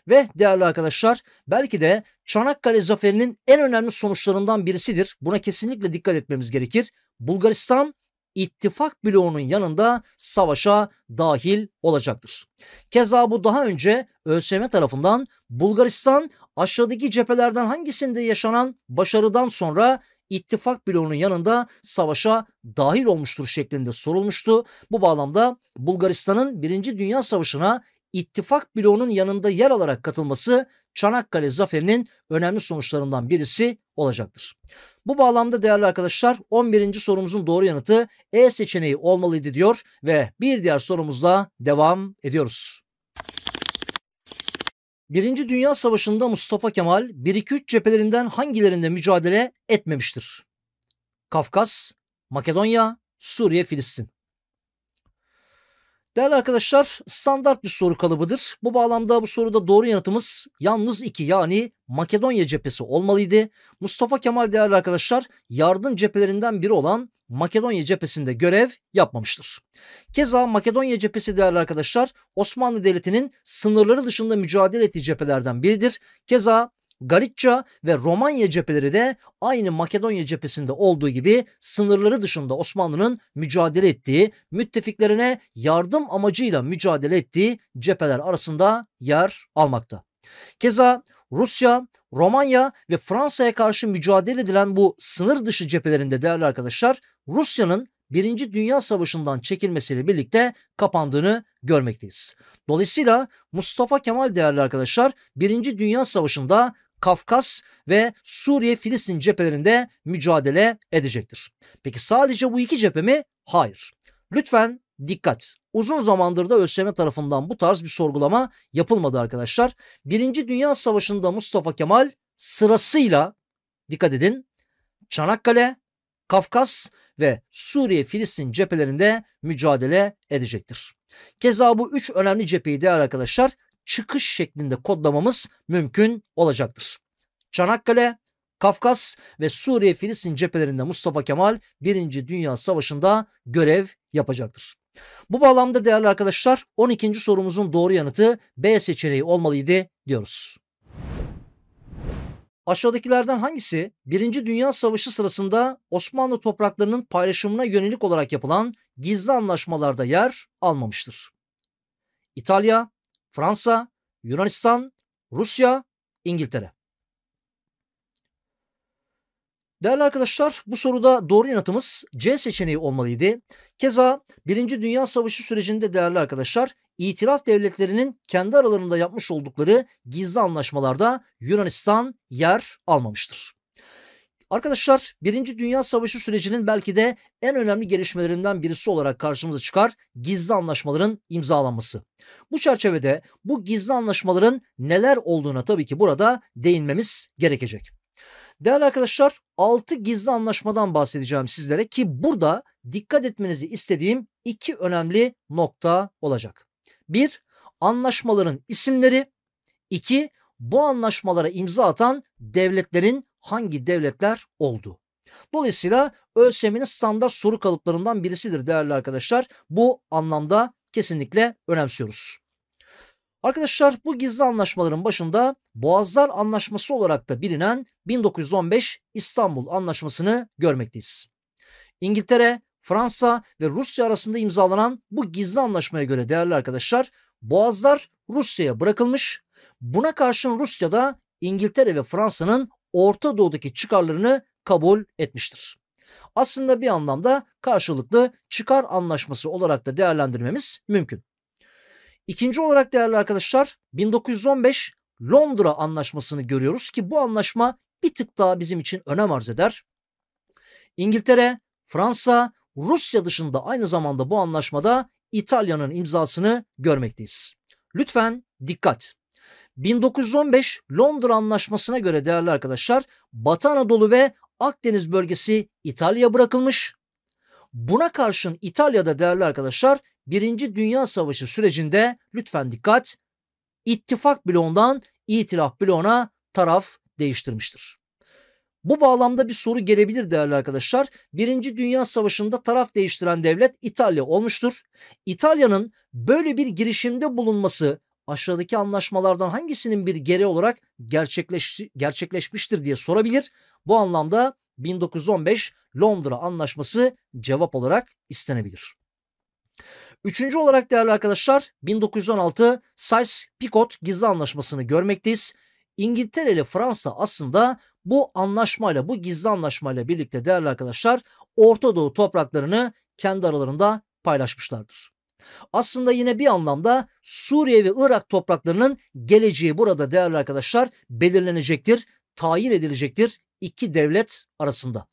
Ve değerli arkadaşlar, belki de Çanakkale zaferinin en önemli sonuçlarından birisidir. Buna kesinlikle dikkat etmemiz gerekir. Bulgaristan ittifak bloğunun yanında savaşa dahil olacaktır. Keza bu daha önce ÖSYM tarafından Bulgaristan aşağıdaki cephelerden hangisinde yaşanan başarıdan sonra ittifak bloğunun yanında savaşa dahil olmuştur şeklinde sorulmuştu. Bu bağlamda Bulgaristan'ın 1. Dünya Savaşı'na ittifak bloğunun yanında yer alarak katılması Çanakkale zaferinin önemli sonuçlarından birisi olacaktır. Bu bağlamda değerli arkadaşlar 11. sorumuzun doğru yanıtı E seçeneği olmalıydı diyor ve bir diğer sorumuzla devam ediyoruz. 1. Dünya Savaşı'nda Mustafa Kemal 1-2-3 cephelerinden hangilerinde mücadele etmemiştir? Kafkas, Makedonya, Suriye, Filistin. Değerli arkadaşlar, standart bir soru kalıbıdır. Bu bağlamda bu soruda doğru yanıtımız yalnız 2, yani Makedonya cephesi olmalıydı. Mustafa Kemal değerli arkadaşlar yardım cephelerinden biri olan Makedonya cephesinde görev yapmamıştır. Keza Makedonya cephesi değerli arkadaşlar Osmanlı Devleti'nin sınırları dışında mücadele ettiği cephelerden biridir. Keza Galicia ve Romanya cepheleri de aynı Makedonya cephesinde olduğu gibi sınırları dışında Osmanlı'nın mücadele ettiği, müttefiklerine yardım amacıyla mücadele ettiği cepheler arasında yer almakta. Keza Rusya, Romanya ve Fransa'ya karşı mücadele edilen bu sınır dışı cephelerinde değerli arkadaşlar Rusya'nın 1. Dünya Savaşı'ndan çekilmesiyle birlikte kapandığını görmekteyiz. Dolayısıyla Mustafa Kemal değerli arkadaşlar 1. Dünya Savaşı'nda Kafkas ve Suriye-Filistin cephelerinde mücadele edecektir. Peki sadece bu iki cephe mi? Hayır. Lütfen dikkat. Uzun zamandır da ÖSYM tarafından bu tarz bir sorgulama yapılmadı arkadaşlar. 1. Dünya Savaşı'nda Mustafa Kemal sırasıyla, dikkat edin, Çanakkale, Kafkas ve Suriye-Filistin cephelerinde mücadele edecektir. Keza bu 3 önemli cepheyi değerli arkadaşlar çıkış şeklinde kodlamamız mümkün olacaktır. Çanakkale, Kafkas ve Suriye-Filistin cephelerinde Mustafa Kemal 1. Dünya Savaşı'nda görev yapacaktır. Bu bağlamda değerli arkadaşlar 12. sorumuzun doğru yanıtı B seçeneği olmalıydı diyoruz. Aşağıdakilerden hangisi 1. Dünya Savaşı sırasında Osmanlı topraklarının paylaşımına yönelik olarak yapılan gizli anlaşmalarda yer almamıştır? İtalya, Fransa, Yunanistan, Rusya, İngiltere. Değerli arkadaşlar bu soruda doğru yanıtımız C seçeneği olmalıydı. Keza 1. Dünya Savaşı sürecinde değerli arkadaşlar İtilaf devletlerinin kendi aralarında yapmış oldukları gizli anlaşmalarda Yunanistan yer almamıştır. Arkadaşlar 1. Dünya Savaşı sürecinin belki de en önemli gelişmelerinden birisi olarak karşımıza çıkar gizli anlaşmaların imzalanması. Bu çerçevede bu gizli anlaşmaların neler olduğuna tabii ki burada değinmemiz gerekecek. Değerli arkadaşlar 6 gizli anlaşmadan bahsedeceğim sizlere ki burada dikkat etmenizi istediğim 2 önemli nokta olacak. 1. Anlaşmaların isimleri. 2. Bu anlaşmalara imza atan devletlerin hangi devletler olduğu. Dolayısıyla ÖSYM'nin standart soru kalıplarından birisidir değerli arkadaşlar. Bu anlamda kesinlikle önemsiyoruz. Arkadaşlar bu gizli anlaşmaların başında Boğazlar Anlaşması olarak da bilinen 1915 İstanbul Anlaşması'nı görmekteyiz. İngiltere, Fransa ve Rusya arasında imzalanan bu gizli anlaşmaya göre değerli arkadaşlar, Boğazlar Rusya'ya bırakılmış, buna karşın Rusya da İngiltere ve Fransa'nın Orta Doğu'daki çıkarlarını kabul etmiştir. Aslında bir anlamda karşılıklı çıkar anlaşması olarak da değerlendirmemiz mümkün. İkinci olarak değerli arkadaşlar 1915 Londra Anlaşması'nı görüyoruz ki bu anlaşma bir tık daha bizim için önem arz eder. İngiltere, Fransa, Rusya dışında aynı zamanda bu anlaşmada İtalya'nın imzasını görmekteyiz. Lütfen dikkat. 1915 Londra Anlaşması'na göre değerli arkadaşlar Batı Anadolu ve Akdeniz bölgesi İtalya'ya bırakılmış. Buna karşın İtalya'da değerli arkadaşlar 1. Dünya Savaşı sürecinde lütfen dikkat, ittifak bloğundan İtilaf bloğuna taraf değiştirmiştir. Bu bağlamda bir soru gelebilir değerli arkadaşlar. 1. Dünya Savaşı'nda taraf değiştiren devlet İtalya olmuştur. İtalya'nın böyle bir girişimde bulunması aşağıdaki anlaşmalardan hangisinin bir gereği olarak gerçekleşmiştir diye sorabilir. Bu anlamda 1915 Londra Anlaşması cevap olarak istenebilir. Üçüncü olarak değerli arkadaşlar 1916 Sykes-Picot Gizli Anlaşması'nı görmekteyiz. İngiltere ile Fransa aslında bu anlaşmayla, bu gizli anlaşmayla birlikte değerli arkadaşlar Orta Doğu topraklarını kendi aralarında paylaşmışlardır. Aslında yine bir anlamda Suriye ve Irak topraklarının geleceği burada değerli arkadaşlar belirlenecektir, tayin edilecektir iki devlet arasında.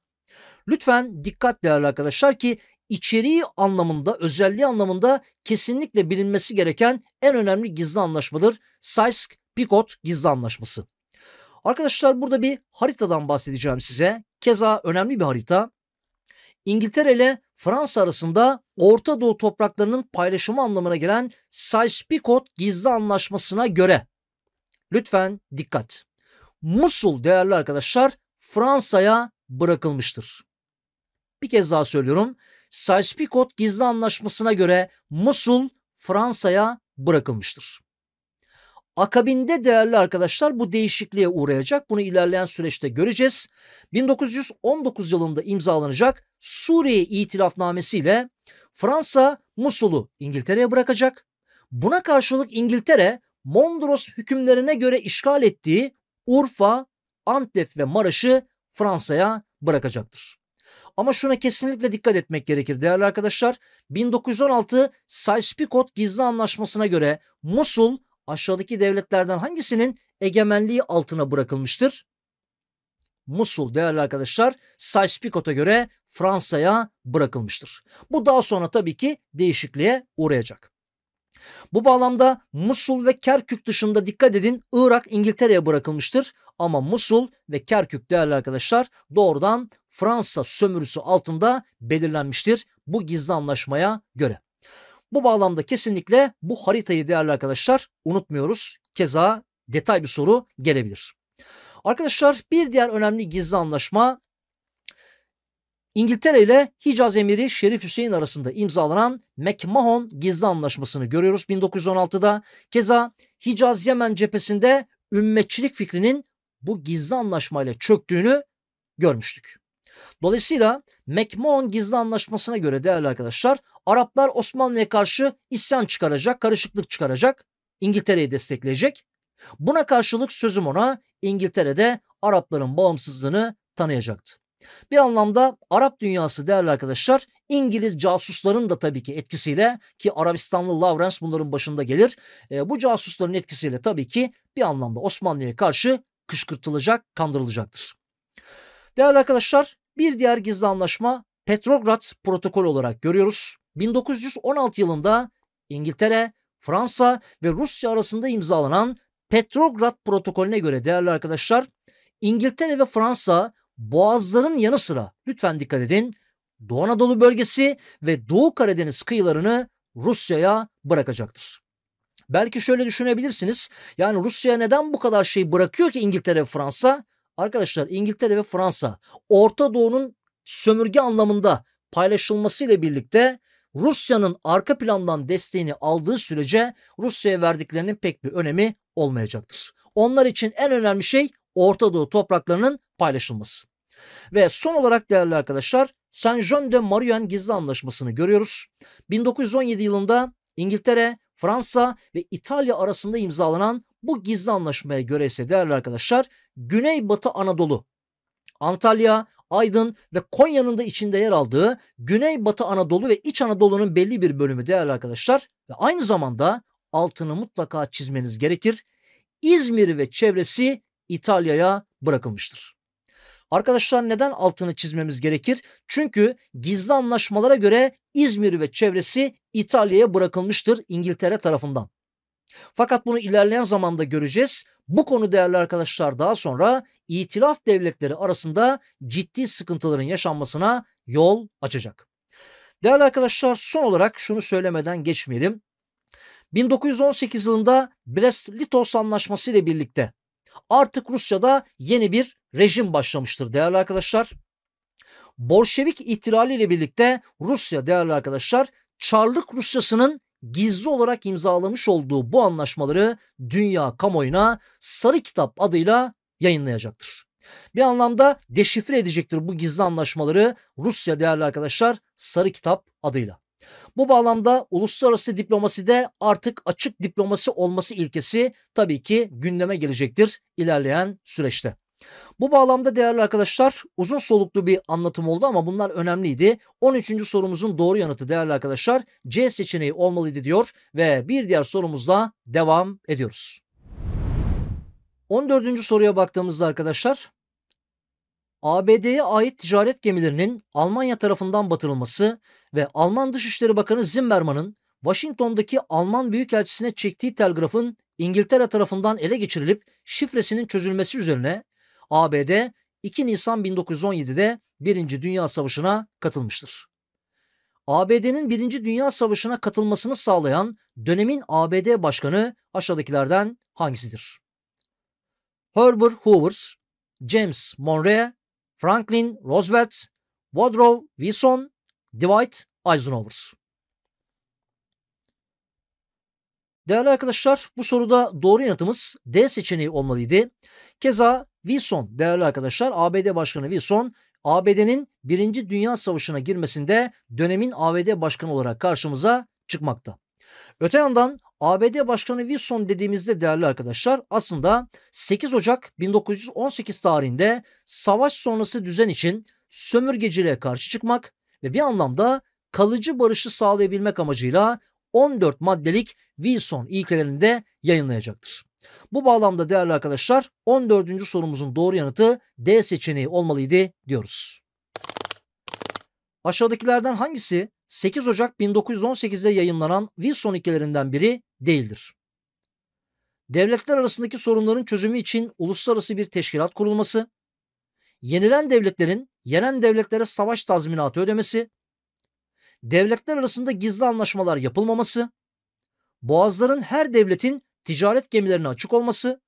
Lütfen dikkat değerli arkadaşlar ki içeriği anlamında, özelliği anlamında kesinlikle bilinmesi gereken en önemli gizli anlaşmadır Sykes-Picot Gizli Anlaşması. Arkadaşlar burada bir haritadan bahsedeceğim size. Keza önemli bir harita. İngiltere ile Fransa arasında Orta Doğu topraklarının paylaşımı anlamına gelen Sykes-Picot Gizli Anlaşması'na göre lütfen dikkat. Musul değerli arkadaşlar Fransa'ya bırakılmıştır. Bir kez daha söylüyorum. Sykes-Picot Gizli Anlaşması'na göre Musul Fransa'ya bırakılmıştır. Akabinde değerli arkadaşlar bu değişikliğe uğrayacak. Bunu ilerleyen süreçte göreceğiz. 1919 yılında imzalanacak Suriye İtilafnamesi'yle Fransa Musul'u İngiltere'ye bırakacak. Buna karşılık İngiltere Mondros hükümlerine göre işgal ettiği Urfa, Antep ve Maraş'ı Fransa'ya bırakacaktır. Ama şuna kesinlikle dikkat etmek gerekir değerli arkadaşlar. 1916 Sykes-Picot Gizli Anlaşması'na göre Musul aşağıdaki devletlerden hangisinin egemenliği altına bırakılmıştır? Musul değerli arkadaşlar Sykes-Picot'a göre Fransa'ya bırakılmıştır. Bu daha sonra tabii ki değişikliğe uğrayacak. Bu bağlamda Musul ve Kerkük dışında dikkat edin Irak İngiltere'ye bırakılmıştır. Ama Musul ve Kerkük değerli arkadaşlar doğrudan Fransa sömürüsü altında belirlenmiştir bu gizli anlaşmaya göre. Bu bağlamda kesinlikle bu haritayı değerli arkadaşlar unutmuyoruz. Keza detay bir soru gelebilir. Arkadaşlar bir diğer önemli gizli anlaşma İngiltere ile Hicaz Emiri Şerif Hüseyin arasında imzalanan McMahon Gizli Anlaşması'nı görüyoruz 1916'da. Keza Hicaz-Yemen cephesinde ümmetçilik fikrinin bu gizli anlaşmayla çöktüğünü görmüştük. Dolayısıyla McMahon Gizli Anlaşması'na göre değerli arkadaşlar Araplar Osmanlı'ya karşı isyan çıkaracak, karışıklık çıkaracak, İngiltere'yi destekleyecek. Buna karşılık sözüm ona İngiltere'de Arapların bağımsızlığını tanıyacaktı. Bir anlamda Arap dünyası değerli arkadaşlar İngiliz casusların da tabii ki etkisiyle ki Arabistanlı Lawrence bunların başında gelir. Bu casusların etkisiyle tabii ki bir anlamda Osmanlı'ya karşı kışkırtılacak, kandırılacaktır. Değerli arkadaşlar bir diğer gizli anlaşma Petrograd Protokolü olarak görüyoruz. 1916 yılında İngiltere, Fransa ve Rusya arasında imzalanan Petrograd Protokolü'ne göre değerli arkadaşlar İngiltere ve Fransa Boğazların yanı sıra lütfen dikkat edin Doğu Anadolu bölgesi ve Doğu Karadeniz kıyılarını Rusya'ya bırakacaktır. Belki şöyle düşünebilirsiniz yani Rusya neden bu kadar şey bırakıyor ki İngiltere ve Fransa? Arkadaşlar İngiltere ve Fransa Orta Doğu'nun sömürge anlamında paylaşılmasıyla birlikte Rusya'nın arka plandan desteğini aldığı sürece Rusya'ya verdiklerinin pek bir önemi olmayacaktır. Onlar için en önemli şey Orta Doğu topraklarının paylaşılması. Ve son olarak değerli arkadaşlar, Saint-Jean-de-Maurienne gizli anlaşmasını görüyoruz. 1917 yılında İngiltere, Fransa ve İtalya arasında imzalanan bu gizli anlaşmaya göre ise değerli arkadaşlar, Güneybatı Anadolu, Antalya, Aydın ve Konya'nın da içinde yer aldığı Güneybatı Anadolu ve İç Anadolu'nun belli bir bölümü değerli arkadaşlar ve aynı zamanda altını mutlaka çizmeniz gerekir, İzmir ve çevresi İtalya'ya bırakılmıştır. Arkadaşlar neden altını çizmemiz gerekir? Çünkü gizli anlaşmalara göre İzmir ve çevresi İtalya'ya bırakılmıştır İngiltere tarafından. Fakat bunu ilerleyen zamanda göreceğiz. Bu konu değerli arkadaşlar daha sonra İtilaf devletleri arasında ciddi sıkıntıların yaşanmasına yol açacak. Değerli arkadaşlar son olarak şunu söylemeden geçmeyelim. 1918 yılında Brest-Litovsk Anlaşması ile birlikte artık Rusya'da yeni bir rejim başlamıştır değerli arkadaşlar. Bolşevik ihtilali ile birlikte Rusya değerli arkadaşlar Çarlık Rusyası'nın gizli olarak imzalamış olduğu bu anlaşmaları dünya kamuoyuna Sarı Kitap adıyla yayınlayacaktır. Bir anlamda deşifre edecektir bu gizli anlaşmaları Rusya değerli arkadaşlar Sarı Kitap adıyla. Bu bağlamda uluslararası diplomaside artık açık diplomasi olması ilkesi tabii ki gündeme gelecektir ilerleyen süreçte. Bu bağlamda değerli arkadaşlar uzun soluklu bir anlatım oldu ama bunlar önemliydi. 13. sorumuzun doğru yanıtı değerli arkadaşlar C seçeneği olmalıydı diyor ve bir diğer sorumuzla devam ediyoruz. 14. soruya baktığımızda arkadaşlar ABD'ye ait ticaret gemilerinin Almanya tarafından batırılması ve Alman Dışişleri Bakanı Zimmermann'ın Washington'daki Alman Büyükelçisi'ne çektiği telgrafın İngiltere tarafından ele geçirilip şifresinin çözülmesi üzerine ABD 2 Nisan 1917'de 1. Dünya Savaşı'na katılmıştır. ABD'nin 1. Dünya Savaşı'na katılmasını sağlayan dönemin ABD Başkanı aşağıdakilerden hangisidir? Herbert Hoover, James Monroe, Franklin Roosevelt, Woodrow Wilson, Dwight Eisenhower. Değerli arkadaşlar bu soruda doğru yanıtımız D seçeneği olmalıydı. Keza Wilson değerli arkadaşlar ABD Başkanı Wilson ABD'nin 1. Dünya Savaşı'na girmesinde dönemin ABD Başkanı olarak karşımıza çıkmakta. Öte yandan ABD Başkanı Wilson dediğimizde değerli arkadaşlar aslında 8 Ocak 1918 tarihinde savaş sonrası düzen için sömürgeciliğe karşı çıkmak ve bir anlamda kalıcı barışı sağlayabilmek amacıyla 14 maddelik Wilson ilkelerini de yayınlayacaktır. Bu bağlamda değerli arkadaşlar 14. sorumuzun doğru yanıtı D seçeneği olmalıydı diyoruz. Aşağıdakilerden hangisi 8 Ocak 1918'de yayımlanan Wilson ilkelerinden biri değildir? Devletler arasındaki sorunların çözümü için uluslararası bir teşkilat kurulması, yenilen devletlerin yenen devletlere savaş tazminatı ödemesi, devletler arasında gizli anlaşmalar yapılmaması, boğazların her devletin ticaret gemilerine açık olması,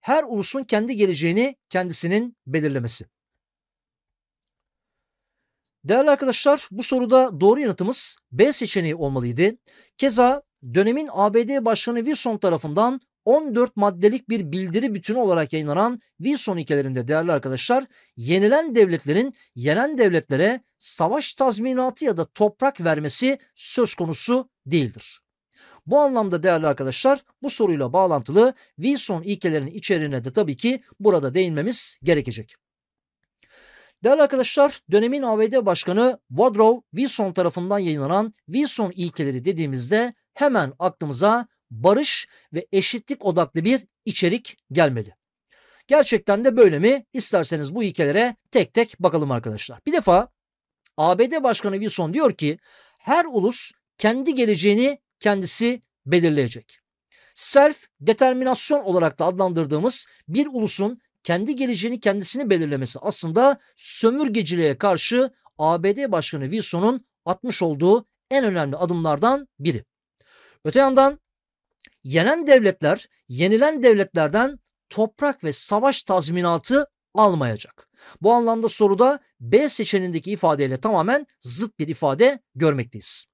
her ulusun kendi geleceğini kendisinin belirlemesi. Değerli arkadaşlar bu soruda doğru yanıtımız B seçeneği olmalıydı. Keza dönemin ABD Başkanı Wilson tarafından 14 maddelik bir bildiri bütünü olarak yayınlanan Wilson ilkelerinde değerli arkadaşlar yenilen devletlerin yenen devletlere savaş tazminatı ya da toprak vermesi söz konusu değildir. Bu anlamda değerli arkadaşlar bu soruyla bağlantılı Wilson ilkelerinin içeriğine de tabii ki burada değinmemiz gerekecek. Değerli arkadaşlar dönemin ABD Başkanı Woodrow Wilson tarafından yayınlanan Wilson ilkeleri dediğimizde hemen aklımıza barış ve eşitlik odaklı bir içerik gelmeli. Gerçekten de böyle mi? İsterseniz bu ilkelere tek tek bakalım arkadaşlar. Bir defa ABD Başkanı Wilson diyor ki her ulus kendi geleceğini kendisi belirleyecek. Self determinasyon olarak da adlandırdığımız bir ulusun kendi geleceğini kendisini belirlemesi aslında sömürgeciliğe karşı ABD Başkanı Wilson'un atmış olduğu en önemli adımlardan biri. Öte yandan yenen devletler yenilen devletlerden toprak ve savaş tazminatı almayacak. Bu anlamda soruda B seçeneğindeki ifadeyle tamamen zıt bir ifade görmekteyiz.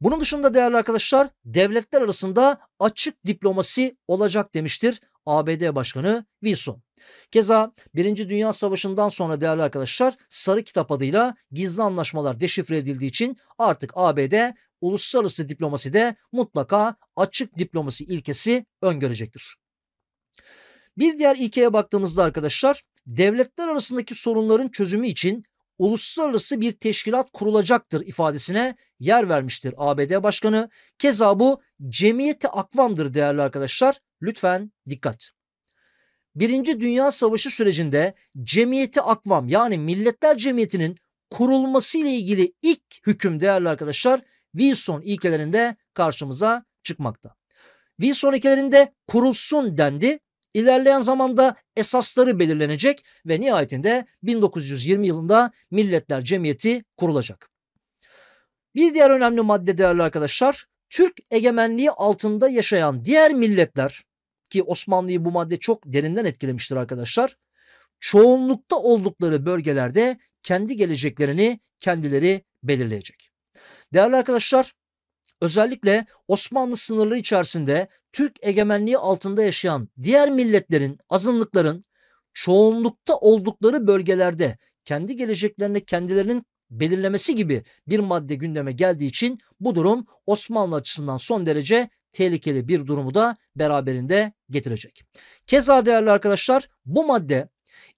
Bunun dışında değerli arkadaşlar, devletler arasında açık diplomasi olacak demiştir ABD Başkanı Wilson. Keza 1. Dünya Savaşı'ndan sonra değerli arkadaşlar, Sarı Kitap adıyla gizli anlaşmalar deşifre edildiği için artık ABD uluslararası diplomaside mutlaka açık diplomasi ilkesi öngörecektir. Bir diğer ilkeye baktığımızda arkadaşlar, devletler arasındaki sorunların çözümü için uluslararası bir teşkilat kurulacaktır ifadesine yer vermiştir ABD Başkanı. Keza bu Cemiyeti Akvam'dır değerli arkadaşlar. Lütfen dikkat. Birinci Dünya Savaşı sürecinde Cemiyeti Akvam, yani Milletler Cemiyeti'nin kurulması ile ilgili ilk hüküm değerli arkadaşlar Wilson ilkelerinde karşımıza çıkmakta. Wilson ilkelerinde kurulsun dendi. İlerleyen zamanda esasları belirlenecek ve nihayetinde 1920 yılında Milletler Cemiyeti kurulacak. Bir diğer önemli madde değerli arkadaşlar, Türk egemenliği altında yaşayan diğer milletler, ki Osmanlı'yı bu madde çok derinden etkilemiştir arkadaşlar, çoğunlukta oldukları bölgelerde kendi geleceklerini kendileri belirleyecek. Değerli arkadaşlar, özellikle Osmanlı sınırları içerisinde Türk egemenliği altında yaşayan diğer milletlerin, azınlıkların çoğunlukta oldukları bölgelerde kendi geleceklerini kendilerinin belirlemesi gibi bir madde gündeme geldiği için bu durum Osmanlı açısından son derece tehlikeli bir durumu da beraberinde getirecek. Keza değerli arkadaşlar, bu madde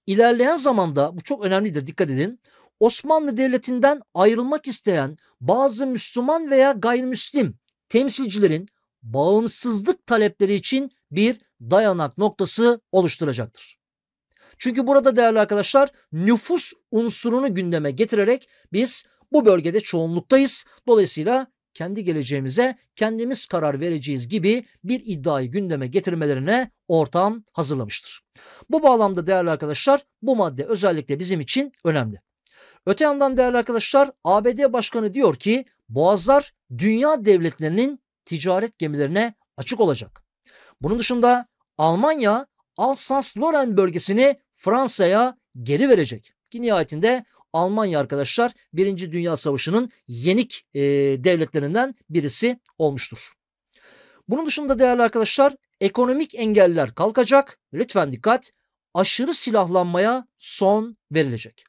ilerleyen zamanda, bu çok önemlidir dikkat edin, Osmanlı Devleti'nden ayrılmak isteyen bazı Müslüman veya gayrimüslim temsilcilerin bağımsızlık talepleri için bir dayanak noktası oluşturacaktır. Çünkü burada değerli arkadaşlar nüfus unsurunu gündeme getirerek biz bu bölgede çoğunluktayız, dolayısıyla kendi geleceğimize kendimiz karar vereceğiz gibi bir iddiayı gündeme getirmelerine ortam hazırlamıştır. Bu bağlamda değerli arkadaşlar bu madde özellikle bizim için önemli. Öte yandan değerli arkadaşlar ABD Başkanı diyor ki boğazlar dünya devletlerinin ticaret gemilerine açık olacak. Bunun dışında Almanya Alsas-Loren bölgesini Fransa'ya geri verecek. Ki nihayetinde Almanya arkadaşlar 1. Dünya Savaşı'nın yenik devletlerinden birisi olmuştur. Bunun dışında değerli arkadaşlar ekonomik engeller kalkacak. Lütfen dikkat, aşırı silahlanmaya son verilecek.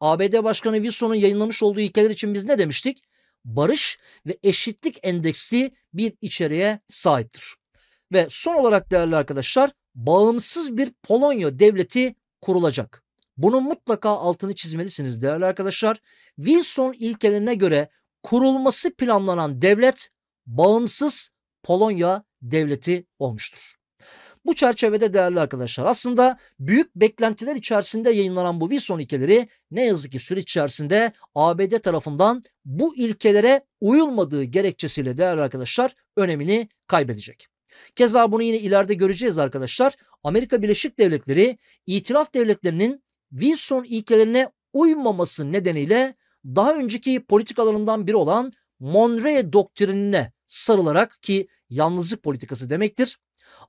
ABD Başkanı Wilson'un yayınlamış olduğu ilkeler için biz ne demiştik? Barış ve eşitlik endeksli bir içeriğe sahiptir. Ve son olarak değerli arkadaşlar bağımsız bir Polonya devleti kurulacak. Bunun mutlaka altını çizmelisiniz değerli arkadaşlar. Wilson ilkelerine göre kurulması planlanan devlet bağımsız Polonya devleti olmuştur. Bu çerçevede değerli arkadaşlar aslında büyük beklentiler içerisinde yayınlanan bu Wilson ilkeleri ne yazık ki süreç içerisinde ABD tarafından bu ilkelere uyulmadığı gerekçesiyle değerli arkadaşlar önemini kaybedecek. Keza bunu yine ileride göreceğiz arkadaşlar. Amerika Birleşik Devletleri itilaf devletlerinin Wilson ilkelerine uymaması nedeniyle daha önceki politikalarından biri olan Monroe doktrinine sarılarak, ki yalnızlık politikası demektir,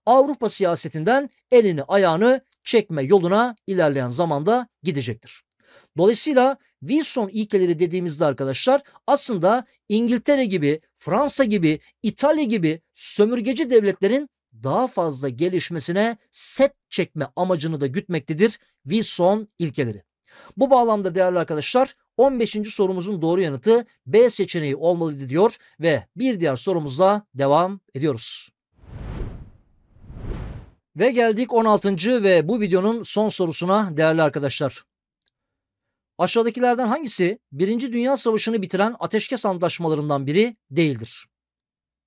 Avrupa siyasetinden elini ayağını çekme yoluna ilerleyen zamanda gidecektir. Dolayısıyla Wilson ilkeleri dediğimizde arkadaşlar aslında İngiltere gibi, Fransa gibi, İtalya gibi sömürgeci devletlerin daha fazla gelişmesine set çekme amacını da gütmektedir Wilson ilkeleri. Bu bağlamda değerli arkadaşlar 15. sorumuzun doğru yanıtı B seçeneği olmalıydı diyor ve bir diğer sorumuzla devam ediyoruz. Ve geldik 16. ve bu videonun son sorusuna değerli arkadaşlar. Aşağıdakilerden hangisi 1. Dünya Savaşı'nı bitiren ateşkes antlaşmalarından biri değildir?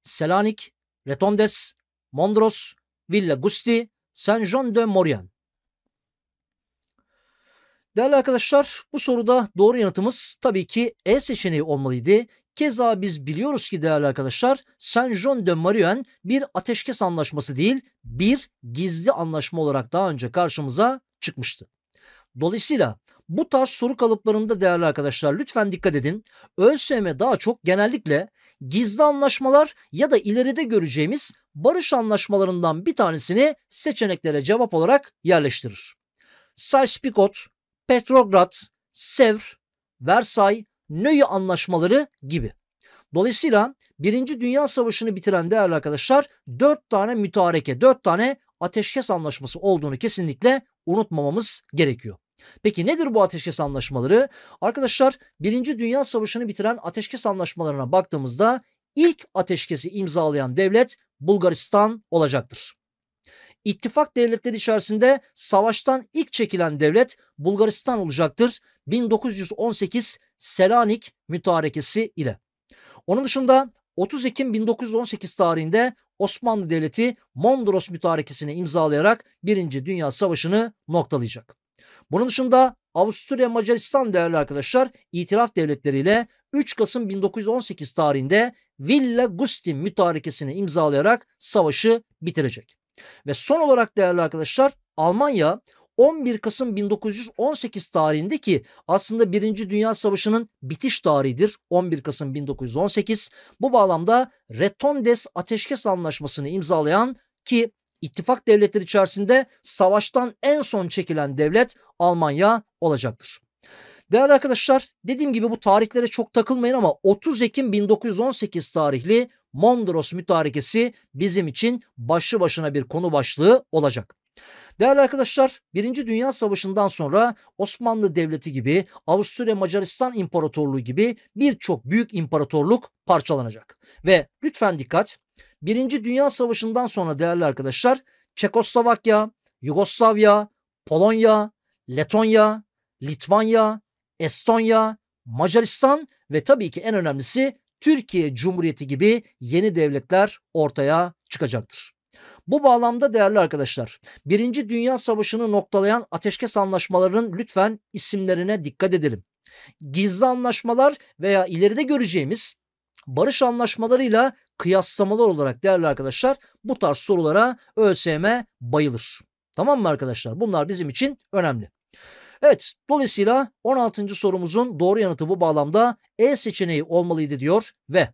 Selanik, Retondes, Mondros, Villa Gusti, Saint-Jean-de-Maurienne. Değerli arkadaşlar bu soruda doğru yanıtımız tabii ki E seçeneği olmalıydı. Keza biz biliyoruz ki değerli arkadaşlar Saint-Jean-de-Maurienne bir ateşkes anlaşması değil, bir gizli anlaşma olarak daha önce karşımıza çıkmıştı. Dolayısıyla bu tarz soru kalıplarında değerli arkadaşlar lütfen dikkat edin. ÖSYM daha çok genellikle gizli anlaşmalar ya da ileride göreceğimiz barış anlaşmalarından bir tanesini seçeneklere cevap olarak yerleştirir. Sykes-Picot, Petrograd, Sevr, Versay, Nöy anlaşmaları gibi. Dolayısıyla 1. Dünya Savaşı'nı bitiren değerli arkadaşlar 4 tane mütareke, 4 tane ateşkes anlaşması olduğunu kesinlikle unutmamamız gerekiyor. Peki nedir bu ateşkes anlaşmaları? Arkadaşlar 1. Dünya Savaşı'nı bitiren ateşkes anlaşmalarına baktığımızda ilk ateşkesi imzalayan devlet Bulgaristan olacaktır. İttifak devletleri içerisinde savaştan ilk çekilen devlet Bulgaristan olacaktır. 1918 Selanik Mütarekesi ile. Onun dışında 30 Ekim 1918 tarihinde Osmanlı Devleti Mondros Mütarekesi'ni imzalayarak 1. Dünya Savaşı'nı noktalayacak. Bunun dışında Avusturya Macaristan değerli arkadaşlar itiraf devletleriyle 3 Kasım 1918 tarihinde Villa Gustin Mütarekesi'ni imzalayarak savaşı bitirecek. Ve son olarak değerli arkadaşlar Almanya 11 Kasım 1918 tarihinde ki aslında 1. Dünya Savaşı'nın bitiş tarihidir 11 Kasım 1918. Bu bağlamda Retondes Ateşkes Anlaşması'nı imzalayan ki ittifak devletleri içerisinde savaştan en son çekilen devlet Almanya olacaktır. Değerli arkadaşlar dediğim gibi bu tarihlere çok takılmayın ama 30 Ekim 1918 tarihli Mondros Mütarekesi bizim için başlı başına bir konu başlığı olacak. Değerli arkadaşlar 1. Dünya Savaşı'ndan sonra Osmanlı Devleti gibi Avusturya Macaristan İmparatorluğu gibi birçok büyük imparatorluk parçalanacak. Ve lütfen dikkat 1. Dünya Savaşı'ndan sonra değerli arkadaşlar Çekoslovakya, Yugoslavya, Polonya, Letonya, Litvanya, Estonya, Macaristan ve tabii ki en önemlisi Türkiye Cumhuriyeti gibi yeni devletler ortaya çıkacaktır. Bu bağlamda değerli arkadaşlar 1. Dünya Savaşı'nı noktalayan ateşkes anlaşmalarının lütfen isimlerine dikkat edelim. Gizli anlaşmalar veya ileride göreceğimiz barış anlaşmalarıyla kıyaslamalar olarak değerli arkadaşlar bu tarz sorulara ÖSYM bayılır. Tamam mı arkadaşlar? Bunlar bizim için önemli. Evet, dolayısıyla 16. sorumuzun doğru yanıtı bu bağlamda E seçeneği olmalıydı diyor ve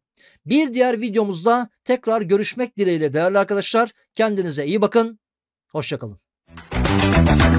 bir diğer videomuzda tekrar görüşmek dileğiyle değerli arkadaşlar. Kendinize iyi bakın. Hoşça kalın.